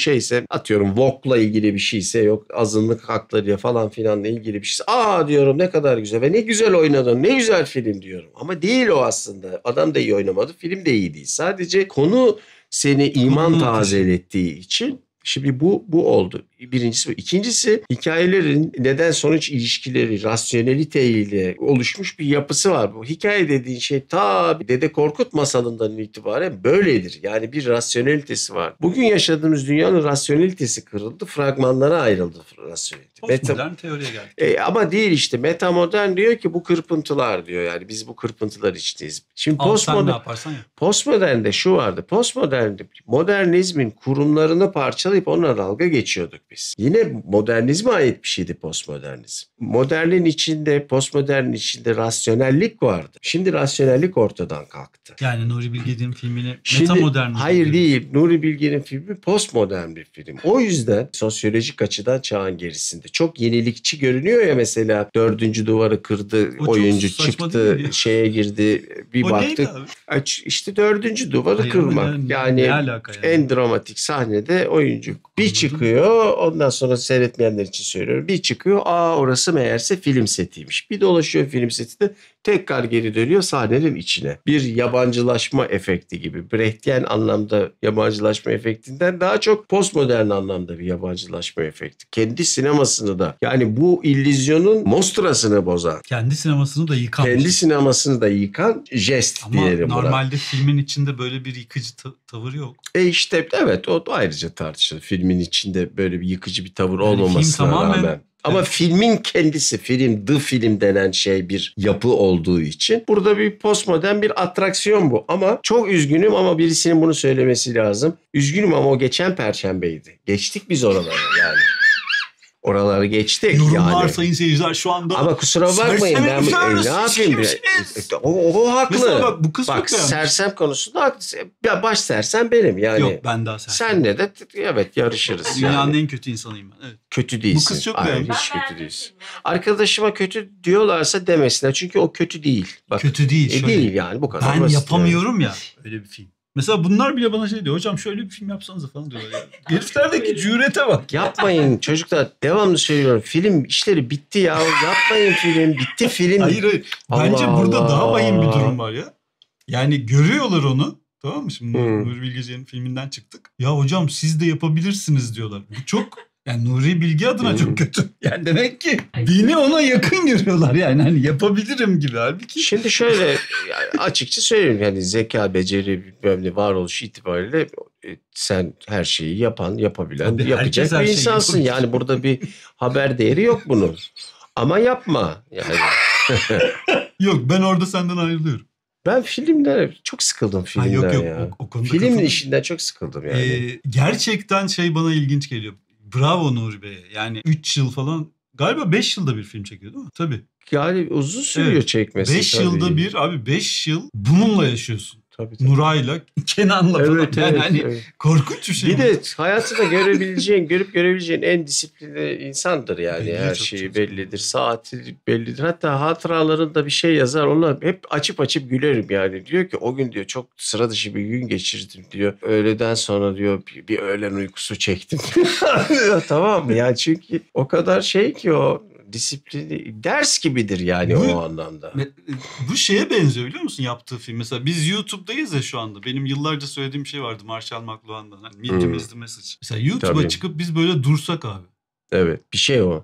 atıyorum Vogue'la ilgili bir şeyse, yok azınlık hakları falan filanla ilgili bir şeyse, aa diyorum ne kadar güzel ve ne güzel oynadın, ne güzel film diyorum. Ama değil o aslında. Adam da iyi oynamadı, film de iyi değil. Sadece konu seni iman tazelettiği için şimdi bu oldu. Birincisi bu. İkincisi hikayelerin neden sonuç ilişkileri, rasyoneliteyle oluşmuş bir yapısı var. Bu hikaye dediğin ta Dede Korkut masalından itibaren böyledir. Yani bir rasyonelitesi var. Bugün yaşadığımız dünyanın rasyonelitesi kırıldı. Fragmanlara ayrıldı rasyonelite. Postmodern teoriye geldik. Ama değil metamodern diyor ki bu kırpıntılar diyor. Yani biz bu kırpıntılar içindeyiz. Şimdi postmodern, postmodern'de şu vardı. Postmodern'de modernizmin kurumlarını parçalayan yakalayıp onunla dalga geçiyorduk biz. Yine modernizme ait bir şeydi postmodernizm. Modernin içinde, postmodernin içinde rasyonellik vardı. Şimdi rasyonellik ortadan kalktı. Yani Nuri Bilge'nin filmini metamodern mi? Hayır değil. Nuri Bilge'nin filmi postmodern bir film. O yüzden sosyolojik açıdan çağın gerisinde. Çok yenilikçi görünüyor ya mesela. Dördüncü duvarı kırdı, o oyuncu çıktı, şeye girdi. Bir o baktık. İşte dördüncü duvarı kırmak. Yani en dramatik sahnede oyuncu bir çıkıyor. Ondan sonra seyretmeyenler için söylüyorum. Bir çıkıyor. Aa, orası meğerse film setiymiş. Bir dolaşıyor film setinde. Tekrar geri dönüyor sahnenin içine. Bir yabancılaşma efekti gibi. Brechtian anlamda yabancılaşma efektinden daha çok postmodern anlamda bir yabancılaşma efekti. Kendi sinemasını da, yani bu illüzyonun mostrasını bozan. Kendi sinemasını da yıkan. Kendi sinemasını da yıkan jest ama diyelim. Ama normalde filmin içinde böyle bir yıkıcı tavır yok. İşte evet, o ayrıca tartışılır. Filmin içinde böyle bir yıkıcı bir tavır yani olmamasına rağmen. Ama filmin kendisi, film, the film denen şey bir yapı olduğu için burada bir postmodern bir atraksiyon bu. Ama çok üzgünüm ama birisinin bunu söylemesi lazım. Üzgünüm ama o geçen perşembeydi. Geçtik biz oraları yani. Oraları geçtik. Yorumlar yani. Sayın seyirciler şu anda. Ama kusura bakmayın. Ben ne yapayım? O haklı. Bak, bu kız bak sersem konusunda haklı. Ya baş sersem benim yani. Yok, ben daha sersem. Senle de evet yarışırız. Dünyanın en kötü insanıyım ben. Evet. Kötü değilsin. Bu kız çok beğenmiş. Hiç kötü değilsin. Arkadaşıma kötü diyorlarsa demesinler. Çünkü o kötü değil. Bak, kötü değil. Değil yani, bu kadar. Ben yapamıyorum ya öyle bir film. Mesela bunlar bile bana şey diyor. Hocam şöyle bir film yapsanıza falan diyorlar. Heriflerdeki cürete bak. Yapmayın çocuklar. Devamlı söylüyorum. Film işleri bitti ya. Yapmayın film. Bitti film. Hayır. Bence burada daha vahim bir durum var ya. Yani görüyorlar onu. Tamam mı? Şimdi Nuri Bilge Ceylan'ın filminden çıktık. Ya hocam siz de yapabilirsiniz diyorlar. Bu çok... Yani Nuri Bilge adına çok kötü. Yani demek ki dini ona yakın görüyorlar. Yani hani yapabilirim gibi halbuki. Şimdi şöyle yani açıkça söyleyeyim. Yani zeka, beceri, varoluş itibariyle sen her şeyi yapan, yapabilen, abi yapacak bir insansın. Şey yani burada bir haber değeri yok bunun. Ama yapma. Yani. Yok, ben orada senden ayrılıyorum. Ben filmlere çok sıkıldım filmden. Filmin işinden çok sıkıldım yani. Gerçekten şey bana ilginç geliyor. Bravo Nuri Bey. Yani 3 yıl falan, galiba 5 yılda bir film çekiyor değil mi? Tabii. Yani uzun sürüyor çekmesi. 5 yılda bir abi, 5 yıl bununla yaşıyorsun. Tabii. Nuray'la, Kenan'la evet, falan. Evet, yani evet. Korkunç bir şey. Bir mi? De hayatında görebileceğin, görüp görebileceğin en disiplinli insandır yani. Belli, her şeyi çok bellidir. Saati bellidir. Hatta hatıralarında bir şey yazar. Onlar hep açıp gülerim yani. Diyor ki o gün diyor çok sıra dışı bir gün geçirdim diyor. Öğleden sonra diyor bir öğlen uykusu çektim. Tamam mı? Yani çünkü o kadar şey ki o disiplini ders gibidir yani o anlamda. Bu şeye benziyor biliyor musun yaptığı film? Mesela biz YouTube'dayız ya şu anda. Benim yıllarca söylediğim şey vardı Marshall McLuhan'dan. Hani Meet to Miss the Message. Mesela YouTube'a çıkıp biz böyle dursak abi. Evet, bir şey o.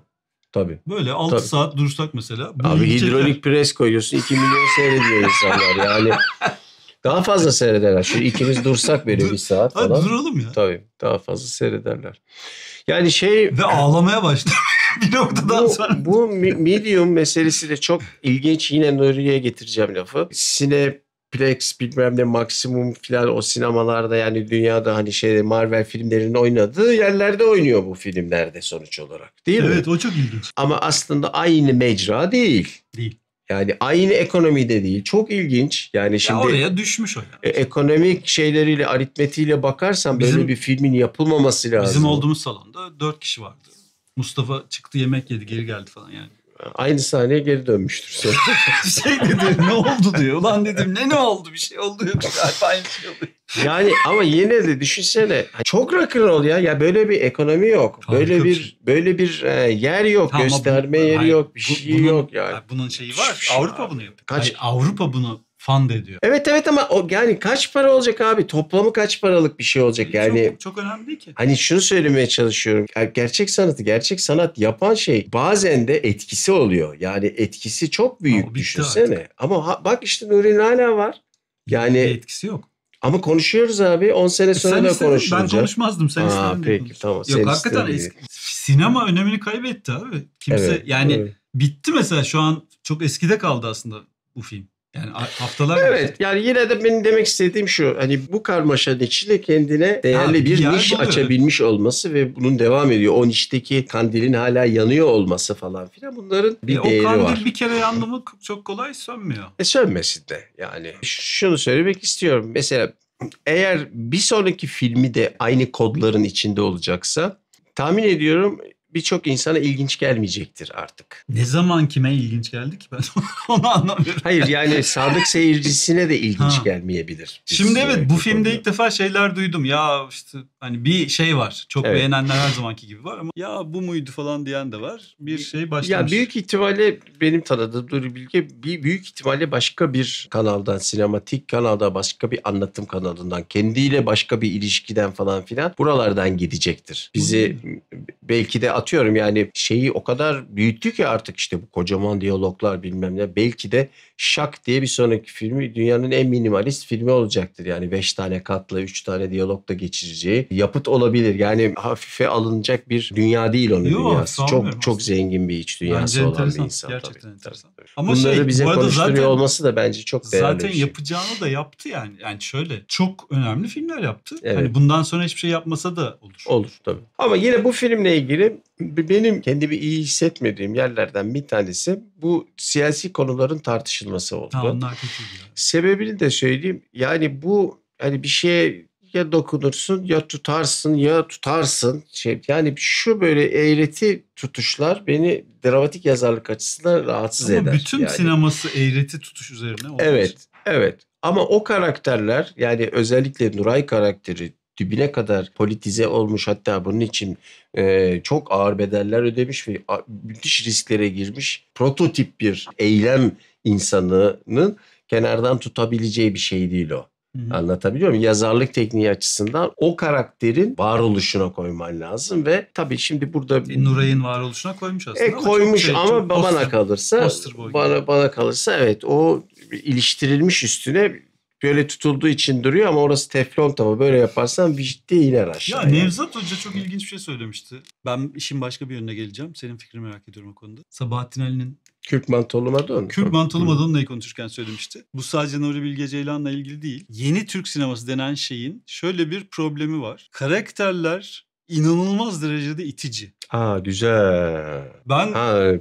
Tabii. Böyle 6 saat dursak mesela. Abi hidrolik pres koyuyorsun. 2 milyon seyrediyor insanlar yani. Daha fazla seyrederler. Şimdi ikimiz dursak böyle bir saat falan. Hadi duralım ya. Tabii. Daha fazla seyrederler. Yani şey... Ve ağlamaya başladı. Bir noktadan sonra. Bu medium meselesi de çok ilginç. Yine Nuri'ye getireceğim lafı. Cineplex bilmem ne maksimum filan o sinemalarda yani dünyada hani şey Marvel filmlerinin oynadığı yerlerde oynuyor bu filmlerde sonuç olarak. Değil mi? Evet, o çok ilginç. Ama aslında aynı mecra değil. Değil. Yani aynı ekonomide değil. Çok ilginç. Yani şimdi ya oraya düşmüş o yani. Ekonomik şeyleriyle, aritmetiğiyle bakarsan böyle bir filmin yapılmaması lazım. Bizim olduğumuz salonda 4 kişi vardı. Mustafa çıktı, yemek yedi, geri geldi falan yani. Aynı sahneye geri dönmüştür sonra. Şey dedi, ne oldu diyor. Ulan dedim ne oldu, bir şey oldu yok. Aynı şey oldu. Yani ama yine de düşünsene çok rock'n'roll ya. Ya böyle bir ekonomi yok. Böyle bir yer yok, tamam, gösterme yeri yok, bir şey yok yani. Bunun şeyi var. Avrupa bunu yapıyor. Avrupa bunu fund ediyor. Evet ama o yani kaç para olacak abi? Toplamı kaç paralık bir şey olacak yani? Çok önemli değil ki. Hani şunu söylemeye çalışıyorum. Gerçek sanat yapan şey bazen de etkisi oluyor. Yani etkisi çok büyük, düşünsene. Artık. Ama bak işte Nuri'nin hala var. Yani etkisi yok. Ama konuşuyoruz abi. 10 sene sonra da konuşacağız. Ben konuşmazdım. Sen istedin diye konuştum. Tamam, yok hakikaten sinema önemini kaybetti abi. Kimse evet, yani evet. Bitti mesela şu an çok eskide kaldı aslında bu film. Yani haftalar... Evet, yani yine de benim demek istediğim şu. Hani bu karmaşanın içinde kendine değerli bir niş açabilmiş olması ve bunun devam ediyor. O nişteki kandilin hala yanıyor olması falan filan, bunların bir değeri var. O kandil bir kere yandı mı çok kolay sönmüyor. Sönmesin de yani. Şunu söylemek istiyorum. Mesela eğer bir sonraki filmi de aynı kodların içinde olacaksa tahmin ediyorum... Birçok insana ilginç gelmeyecektir artık. Ne zaman kime ilginç geldi ki, ben onu anlamıyorum. Hayır yani sadık seyircisine de ilginç gelmeyebilir. Şimdi evet, bu filmde ilk defa şeyler duydum. Ya işte hani bir şey var. Çok beğenenler her zamanki gibi var ama ya bu muydu falan diyen de var. Bir şey başlamış. Ya büyük ihtimalle benim tanıdığım Nuri Bilge büyük ihtimalle başka bir kanaldan, sinematik kanalda, başka bir anlatım kanalından, kendiyle başka bir ilişkiden falan filan buralardan gidecektir. Bizi belki de atıyorum yani şeyi o kadar büyüttü ki artık işte bu kocaman diyaloglar bilmem ne. Belki de Şak diye bir sonraki filmi dünyanın en minimalist filmi olacaktır. Yani 5 tane katla 3 tane diyalogla geçireceği yapıt olabilir. Yani hafife alınacak bir dünya değil onun dünyası. Çok çok zengin bir iç dünyası bence olan bir insan. Gerçekten tabii, enteresan. Tabii. Ama bunları bize konuşturuyor zaten, olması da bence çok değerli. Zaten şey yapacağını da yaptı yani. Yani şöyle çok önemli filmler yaptı. Evet. Hani bundan sonra hiçbir şey yapmasa da olur. Olur tabii. Ama yine bu filmle ilgili benim kendimi iyi hissetmediğim yerlerden bir tanesi bu siyasi konuların tartışılması oldu. Onlar kötüydü. Sebebini de söyleyeyim. Yani bu hani bir şeye ya dokunursun ya tutarsın şey, yani şu böyle eğreti tutuşlar beni dramatik yazarlık açısından rahatsız eder. Ama bütün yani sineması eğreti tutuş üzerine olmuş. Evet, evet. Ama o karakterler, yani özellikle Nuray karakteri dibine kadar politize olmuş, hatta bunun için çok ağır bedeller ödemiş ve müthiş risklere girmiş prototip bir eylem insanının kenardan tutabileceği bir şey değil o. Anlatabiliyor muyum? Yazarlık tekniği açısından o karakterin varoluşuna koyman lazım ve tabii şimdi burada... Nuray'ın varoluşuna koymuş aslında. Koymuş ama bana kalırsa evet, o iliştirilmiş üstüne... Böyle tutulduğu için duruyor ama orası teflon tava. Böyle yaparsan vicdi iner aşağıya. Ya Nevzat Hoca çok ilginç bir şey söylemişti. Ben işin başka bir yönüne geleceğim. Senin fikrini merak ediyorum o konuda. Sabahattin Ali'nin Kürk Mantolu Madonna. Kürk Mantolu Madonna'yı konuşurken söylemişti. Bu sadece Nuri Bilge Ceylan'la ilgili değil. Yeni Türk sineması denen şeyin şöyle bir problemi var. Karakterler inanılmaz derecede itici. Aa güzel. Ben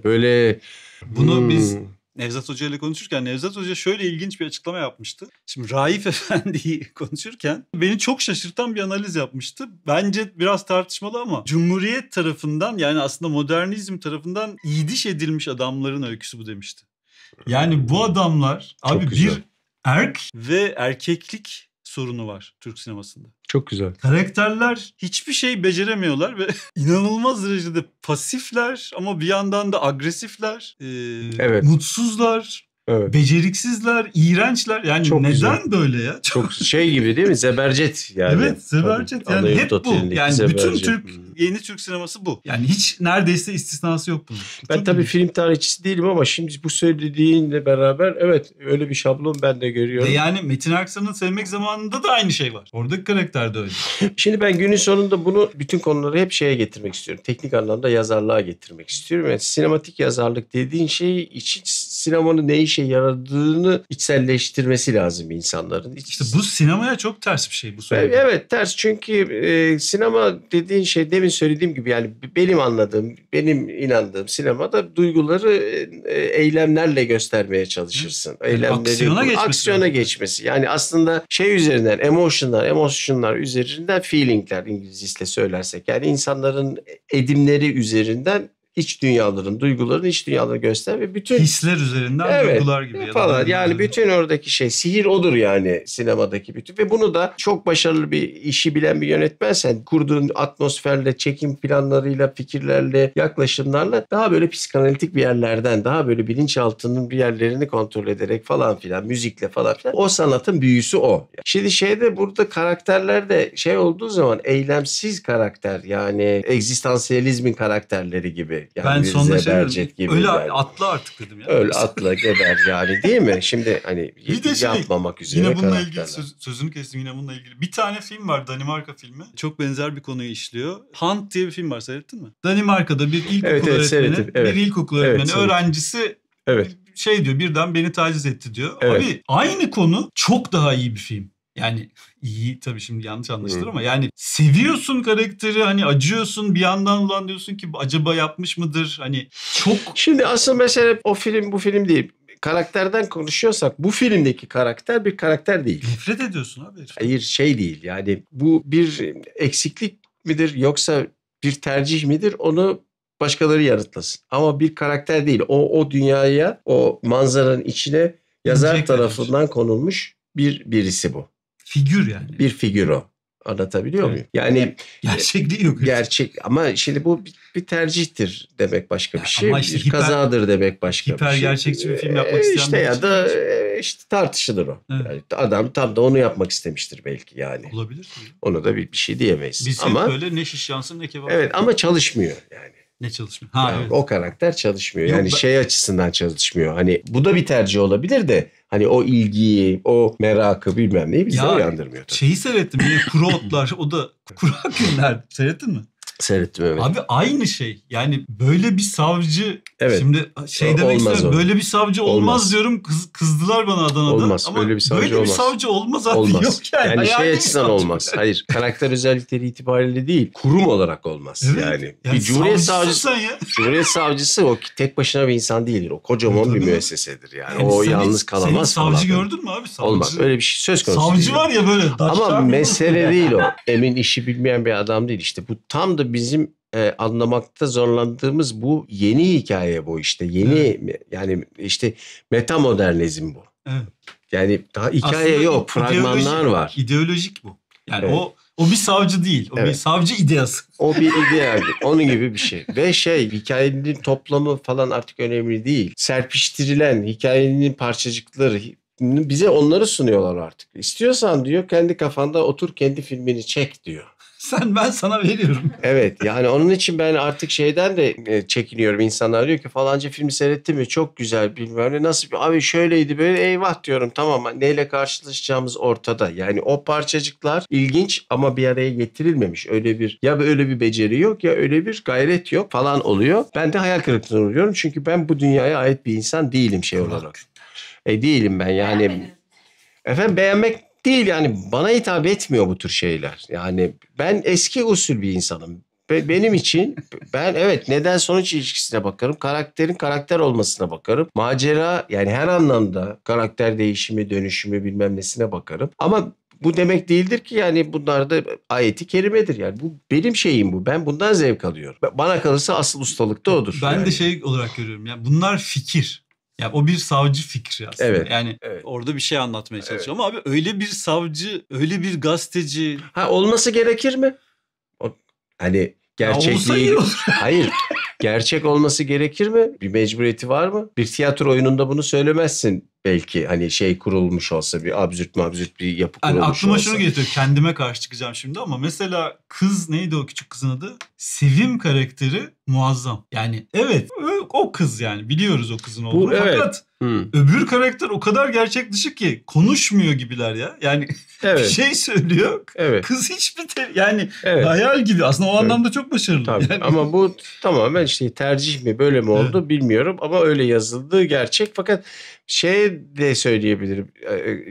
böyle bunu biz Nevzat Hoca ile konuşurken Nevzat Hoca şöyle ilginç bir açıklama yapmıştı. Şimdi Raif Efendi'yi konuşurken beni çok şaşırtan bir analiz yapmıştı. Bence biraz tartışmalı ama Cumhuriyet tarafından, yani aslında modernizm tarafından iyiliş edilmiş adamların öyküsü bu demişti. Yani bu adamlar çok abi güzel. Bir erk ve erkeklik sorunu var Türk sinemasında. Çok güzel. Karakterler hiçbir şey beceremiyorlar ve inanılmaz derecede pasifler ama bir yandan da agresifler, evet, mutsuzlar, evet, beceriksizler, iğrençler. Yani çok neden güzel böyle ya? Çok şey gibi değil mi? Zebercet yani. Evet, Zebercet yani. Anayurt hep bu. Yani Zebercet. Bütün Türk, yeni Türk sineması bu. Yani hiç neredeyse istisnası yok bunun. Ben tabii film tarihçisi değilim ama şimdi bu söylediğinle beraber evet öyle bir şablon ben de görüyorum. Yani Metin Erksan'ın Sevmek Zamanı'nda da aynı şey var. Oradaki karakter de öyle. Şimdi ben günün sonunda bunu, bütün konuları hep şeye getirmek istiyorum. Teknik anlamda yazarlığa getirmek istiyorum. Yani sinematik yazarlık dediğin şey için sinemanın ne işe yaradığını içselleştirmesi lazım insanların. İşte bu sinemaya çok ters bir şey bu soru. Evet ters, çünkü sinema dediğin şey demin söylediğim gibi, yani benim anladığım, benim inandığım sinemada duyguları eylemlerle göstermeye çalışırsın. Aksiyona geçmesi. Yani aslında şey üzerinden emotionlar üzerinden feelingler, İngilizcesiyle söylersek. Yani insanların edimleri üzerinden iç dünyaların, duyguların iç dünyaları göster ve bütün hisler üzerinden, evet, duygular gibi falan. Yani bütün oradaki şey sihir odur yani sinemadaki bütün. Ve bunu da çok başarılı bir işi bilen bir yönetmensen kurduğun atmosferle, çekim planlarıyla, fikirlerle, yaklaşımlarla daha böyle psikanalitik bir yerlerden, daha böyle bilinçaltının bir yerlerini kontrol ederek falan filan, müzikle falan filan, o sanatın büyüsü o. Şimdi şeyde, burada karakterlerde şey olduğu zaman eylemsiz karakter, yani egzistansiyalizmin karakterleri gibi. Yani ben sonunda Zebercet gibi. Öyle yani. Atla artık dedim ya. Öyle atla geber yani, değil mi? Şimdi hani yapmamak üzere. Yine bununla ilgili sözünü kestim, yine bununla ilgili. Bir tane film var, Danimarka filmi. Çok benzer bir konuyu işliyor. Hunt diye bir film var, seyrettin mi? Danimarka'da bir ilkokul öğretmeni öğrencisi Evet. Şey diyor, birden beni taciz etti diyor. Evet. Abi aynı konu çok daha iyi bir film. Yani iyi tabii, şimdi yanlış anlaşılır ama yani seviyorsun karakteri, hani acıyorsun bir yandan, ulan diyorsun ki acaba yapmış mıdır? Hani çok... Şimdi asıl mesele o film bu film değil. Karakterden konuşuyorsak bu filmdeki karakter bir karakter değil. Nefret ediyorsun abi. Hayır, şey değil yani, bu bir eksiklik midir yoksa bir tercih midir, onu başkaları yanıtlasın. Ama bir karakter değil. O dünyaya, o manzaranın içine yazar tarafından konulmuş birisi bu. Figür yani. Bir figür o. Anlatabiliyor muyum? Yani gerçekliği yok. Gerçek ama şimdi bu bir tercihtir demek başka bir şey. İşte bir kazadır demek başka bir şey. Hiper gerçekçi bir film yapmak isteyen işte ya da işte tartışılır o. Evet. Yani adam tam da onu yapmak istemiştir belki yani. Olabilir. Ona da bir şey diyemeyiz. Biz ama böyle ne şiş yansın ne kebap. Evet ama çalışmıyor yani. Ne çalışmıyor? Ha, yani evet. O karakter çalışmıyor. Yok, yani şey açısından çalışmıyor. Hani bu da bir tercih olabilir de hani o ilgiyi, o merakı bilmem neyi bize uyandırmıyor. Tabii. Şeyi seyrettim yine, Kuru Otlar, o da Kurak Günler. Seyrettin mi? Seyrettim evet. Abi aynı şey. Yani böyle bir savcı, evet. Şimdi şey demek istiyorum. Böyle bir savcı olmaz diyorum. Kızdılar bana Adana'da. Olmaz. Ama böyle bir savcı olmaz. Böyle bir savcı olmaz abi. Olmaz. Yok yani. Yani şey açısından olmaz. Hayır. Karakter özellikleri itibariyle değil. Kurum olarak olmaz. Evet. Yani bir Cumhuriyet Savcısı. Cumhuriyet Savcısı o tek başına bir insan değildir. O kocaman bir müessesedir yani. O yalnız kalamaz. Senin savcı falan. Gördün mü abi? Savcı. Olmaz. Öyle bir şey söz konusu. Savcı var ya böyle. Ama mesele değil o. Emin işi bilmeyen bir adam değil. İşte bu tam da bizim anlamakta zorlandığımız bu yeni hikaye, bu işte yeni yani işte metamodernizm bu. Evet. Yani daha hikaye aslında yok, fragmanlar var. İdeolojik bu. Yani evet. O bir savcı değil, o bir savcı ideası. O bir ideal, onun gibi bir şey. Ve hikayenin toplamı falan artık önemli değil. Serpiştirilen hikayenin parçacıkları bize onları sunuyorlar artık. İstiyorsan diyor kendi kafanda otur, kendi filmini çek diyor. Ben sana veriyorum. Evet yani onun için ben artık şeyden de çekiniyorum. İnsanlar diyor ki falanca filmi seyrettim mi? Çok güzel bilmem ne. Nasıl bir abi şöyleydi böyle, eyvah diyorum, tamam neyle karşılaşacağımız ortada. Yani o parçacıklar ilginç ama bir araya getirilmemiş. Öyle bir öyle bir beceri yok ya öyle bir gayret yok falan oluyor. Ben de hayal kırıklığına uğruyorum çünkü ben bu dünyaya ait bir insan değilim olarak. Değilim ben yani. Efendim beğenmek değil yani, bana hitap etmiyor bu tür şeyler. Yani ben eski usul bir insanım. Benim için ben neden sonuç ilişkisine bakarım. Karakterin karakter olmasına bakarım. Macera yani her anlamda karakter değişimi, dönüşümü bilmem nesine bakarım. Ama bu demek değildir ki yani bunlar da ayeti kerimedir. Yani bu benim şeyim bu. Ben bundan zevk alıyorum. Bana kalırsa asıl ustalık da odur. Ben de olarak görüyorum. Yani bunlar fikir. Ya o bir savcı fikri aslında. Evet, yani orada bir şey anlatmaya çalışıyor ama abi öyle bir savcı, öyle bir gazeteci olması gerekir mi? Hani gerçekliği. Hayır. Gerçek olması gerekir mi? Bir mecburiyeti var mı? Bir tiyatro oyununda bunu söylemezsin belki. Hani kurulmuş olsa, bir absürt bir yapı kurulmuş olsa. Aklıma şunu getiriyor. Kendime karşı çıkacağım şimdi ama mesela kız neydi o küçük kızın adı? Sevim karakteri muazzam. Yani evet o kız yani biliyoruz o kızın olduğunu. Fakat öbür karakter o kadar gerçek dışı ki konuşmuyor gibiler ya. Yani bir şey söylüyor. Evet. Kız hiçbir hayal gibi. Aslında o anlamda çok başarılı. Tabii. Yani. Ama bu tamamen tercih mi böyle mi oldu bilmiyorum ama öyle yazıldığı gerçek. Fakat de söyleyebilirim.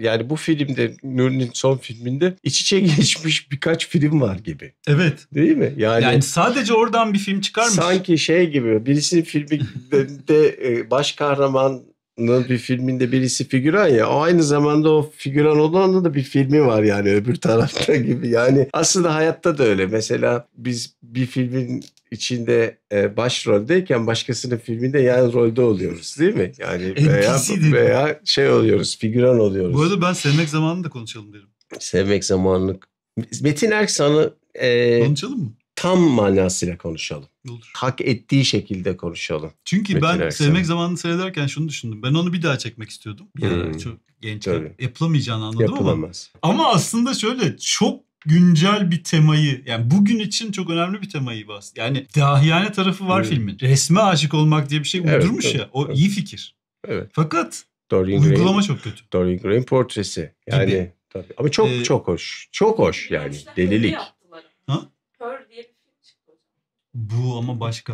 Yani bu filmde, Nuri'nin son filminde iç içe geçmiş birkaç film var gibi. Evet. Değil mi? Yani sadece oradan bir film çıkarmış. Sanki gibi birisinin filminde baş kahraman bir filminde birisi figüran ya. O aynı zamanda o figüran olan da bir filmi var yani öbür tarafta gibi. Yani aslında hayatta da öyle. Mesela biz bir filmin içinde başroldeyken başkasının filminde yan rolde oluyoruz değil mi? Yani veya oluyoruz, figüran oluyoruz. Bu arada ben Sevmek Zamanı'nı da konuşalım derim. Sevmek Zamanı. Metin Erksan'ı konuşalım mı? Tam manasıyla konuşalım. Olur. Hak ettiği şekilde konuşalım. Çünkü Metin Erksan. Sevmek Zamanı'nı seyrederken şunu düşündüm. Ben onu bir daha çekmek istiyordum. Yani çok gençken. Yapılamayacağını anladım ama aslında çok güncel bir temayı, yani bugün için çok önemli bir temayı bastı. Yani dahiyane tarafı var filmin. Resme aşık olmak diye bir şey uydurmuş O iyi fikir. Evet. Fakat Dorian uygulama Gray'in, çok kötü. Dorian Gray'in portresi. Yani tabii. Ama çok çok hoş. Çok hoş yani. Delilik. Pör diye bir şey çıktı. Bu ama başka.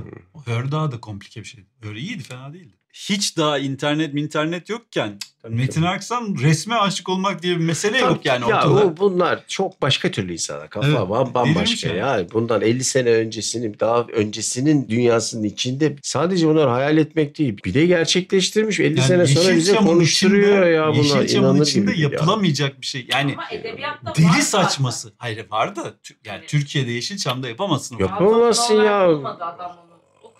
Hörda da komplike bir şeydi. Öyle iyiydi, fena değildi. Hiç daha internet yokken Metin Erksan resme aşık olmak diye bir mesele yok yani ortada. Ya bunlar çok başka türlü insanlar. Kafa evet, bambaşka ya. Bundan 50 sene öncesinin, daha öncesinin dünyasının içinde sadece bunlar hayal etmek değil. Bir de gerçekleştirmiş 50 yani sene sonra bize konuşturuyor içinde, ya bunlar. Yeşilçam'ın içinde yapılamayacak ya bir şey. Yani deli saçması. Zaten. Hayır vardı. Yani evet. Türkiye'de Yeşilçam'da yapamazsın. Yapamazsın ya.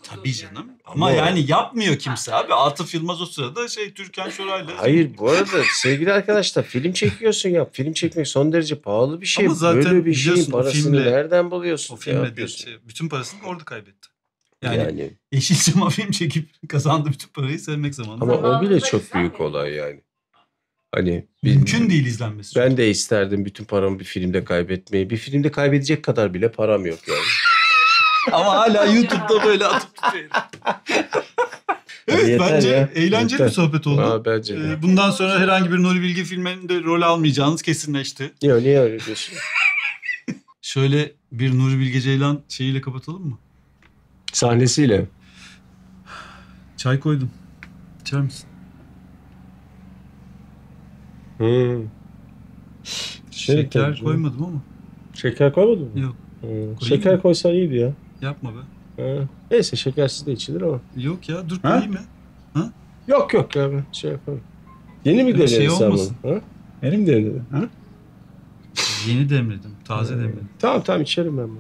Tabii canım. Ama yani yapmıyor kimse abi. Atıf Yılmaz o sırada Türkan Şoray'la. Hayır bu arada sevgili arkadaşlar film çekiyorsun ya. Film çekmek son derece pahalı bir şey. Ama zaten böyle bir şeyin parasını filmle, nereden buluyorsun? O filmle bir şey, bütün parasını orada kaybetti. Yani Yeşilçam'a film çekip kazandı bütün parayı Sevmek Zamanı. Ama o bile çok büyük olay yani. Hani mümkün değil izlenmesi. Ben de isterdim bütün paramı bir filmde kaybetmeyi. Bir filmde kaybedecek kadar bile param yok yani. Ama hala YouTube'da böyle atıp tutuyor. Evet yeter bence ya. Eğlenceli yeter. Bir sohbet oldu. Bence bundan sonra herhangi bir Nuri Bilge filminde rol almayacağınız kesinleşti. Yok niye öyle diyorsun? Şöyle bir Nuri Bilge Ceylan şeyiyle kapatalım mı? Sahnesiyle. Çay koydum. İçer misin? Şeker koymadım ama. Şeker koymadın mı? Yok. Şeker mi? Koysan iyiydi ya. Yapma be. Ha. Neyse şekersiz de içilir ama. Yok ya dur koyayım ya. Ha? Yok yok ya ben yaparım. Yeni mi demledin sen bunu? Ha? Yeni mi demledin? Ha? Yeni demledim. Taze demledim. Tamam içerim ben bunu.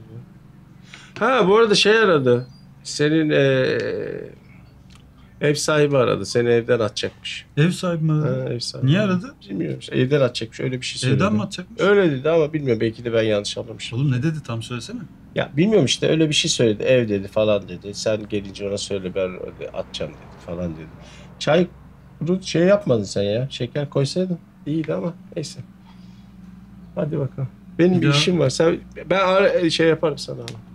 Ha bu arada aradı. Senin ev sahibi aradı. Seni evden atacakmış. Ev sahibi mi aradı? Ha, ev sahibi. Niye aradı? Bilmiyorum. Evden atacakmış. Öyle bir şey söyledi. Evden mi atacakmış? Öyle dedi ama bilmiyorum. Belki de ben yanlış anlamışım. Oğlum ne dedi? Tam söylesene. Ya bilmiyorum işte. Öyle bir şey söyledi. Ev dedi falan dedi. Sen gelince ona söyle ben atacağım dedi falan dedi. Çay yapmadın sen ya. Şeker koysaydın. İyiydi ama neyse. Hadi bakalım. Benim bir işim var. Sen, ben yaparım sana ama.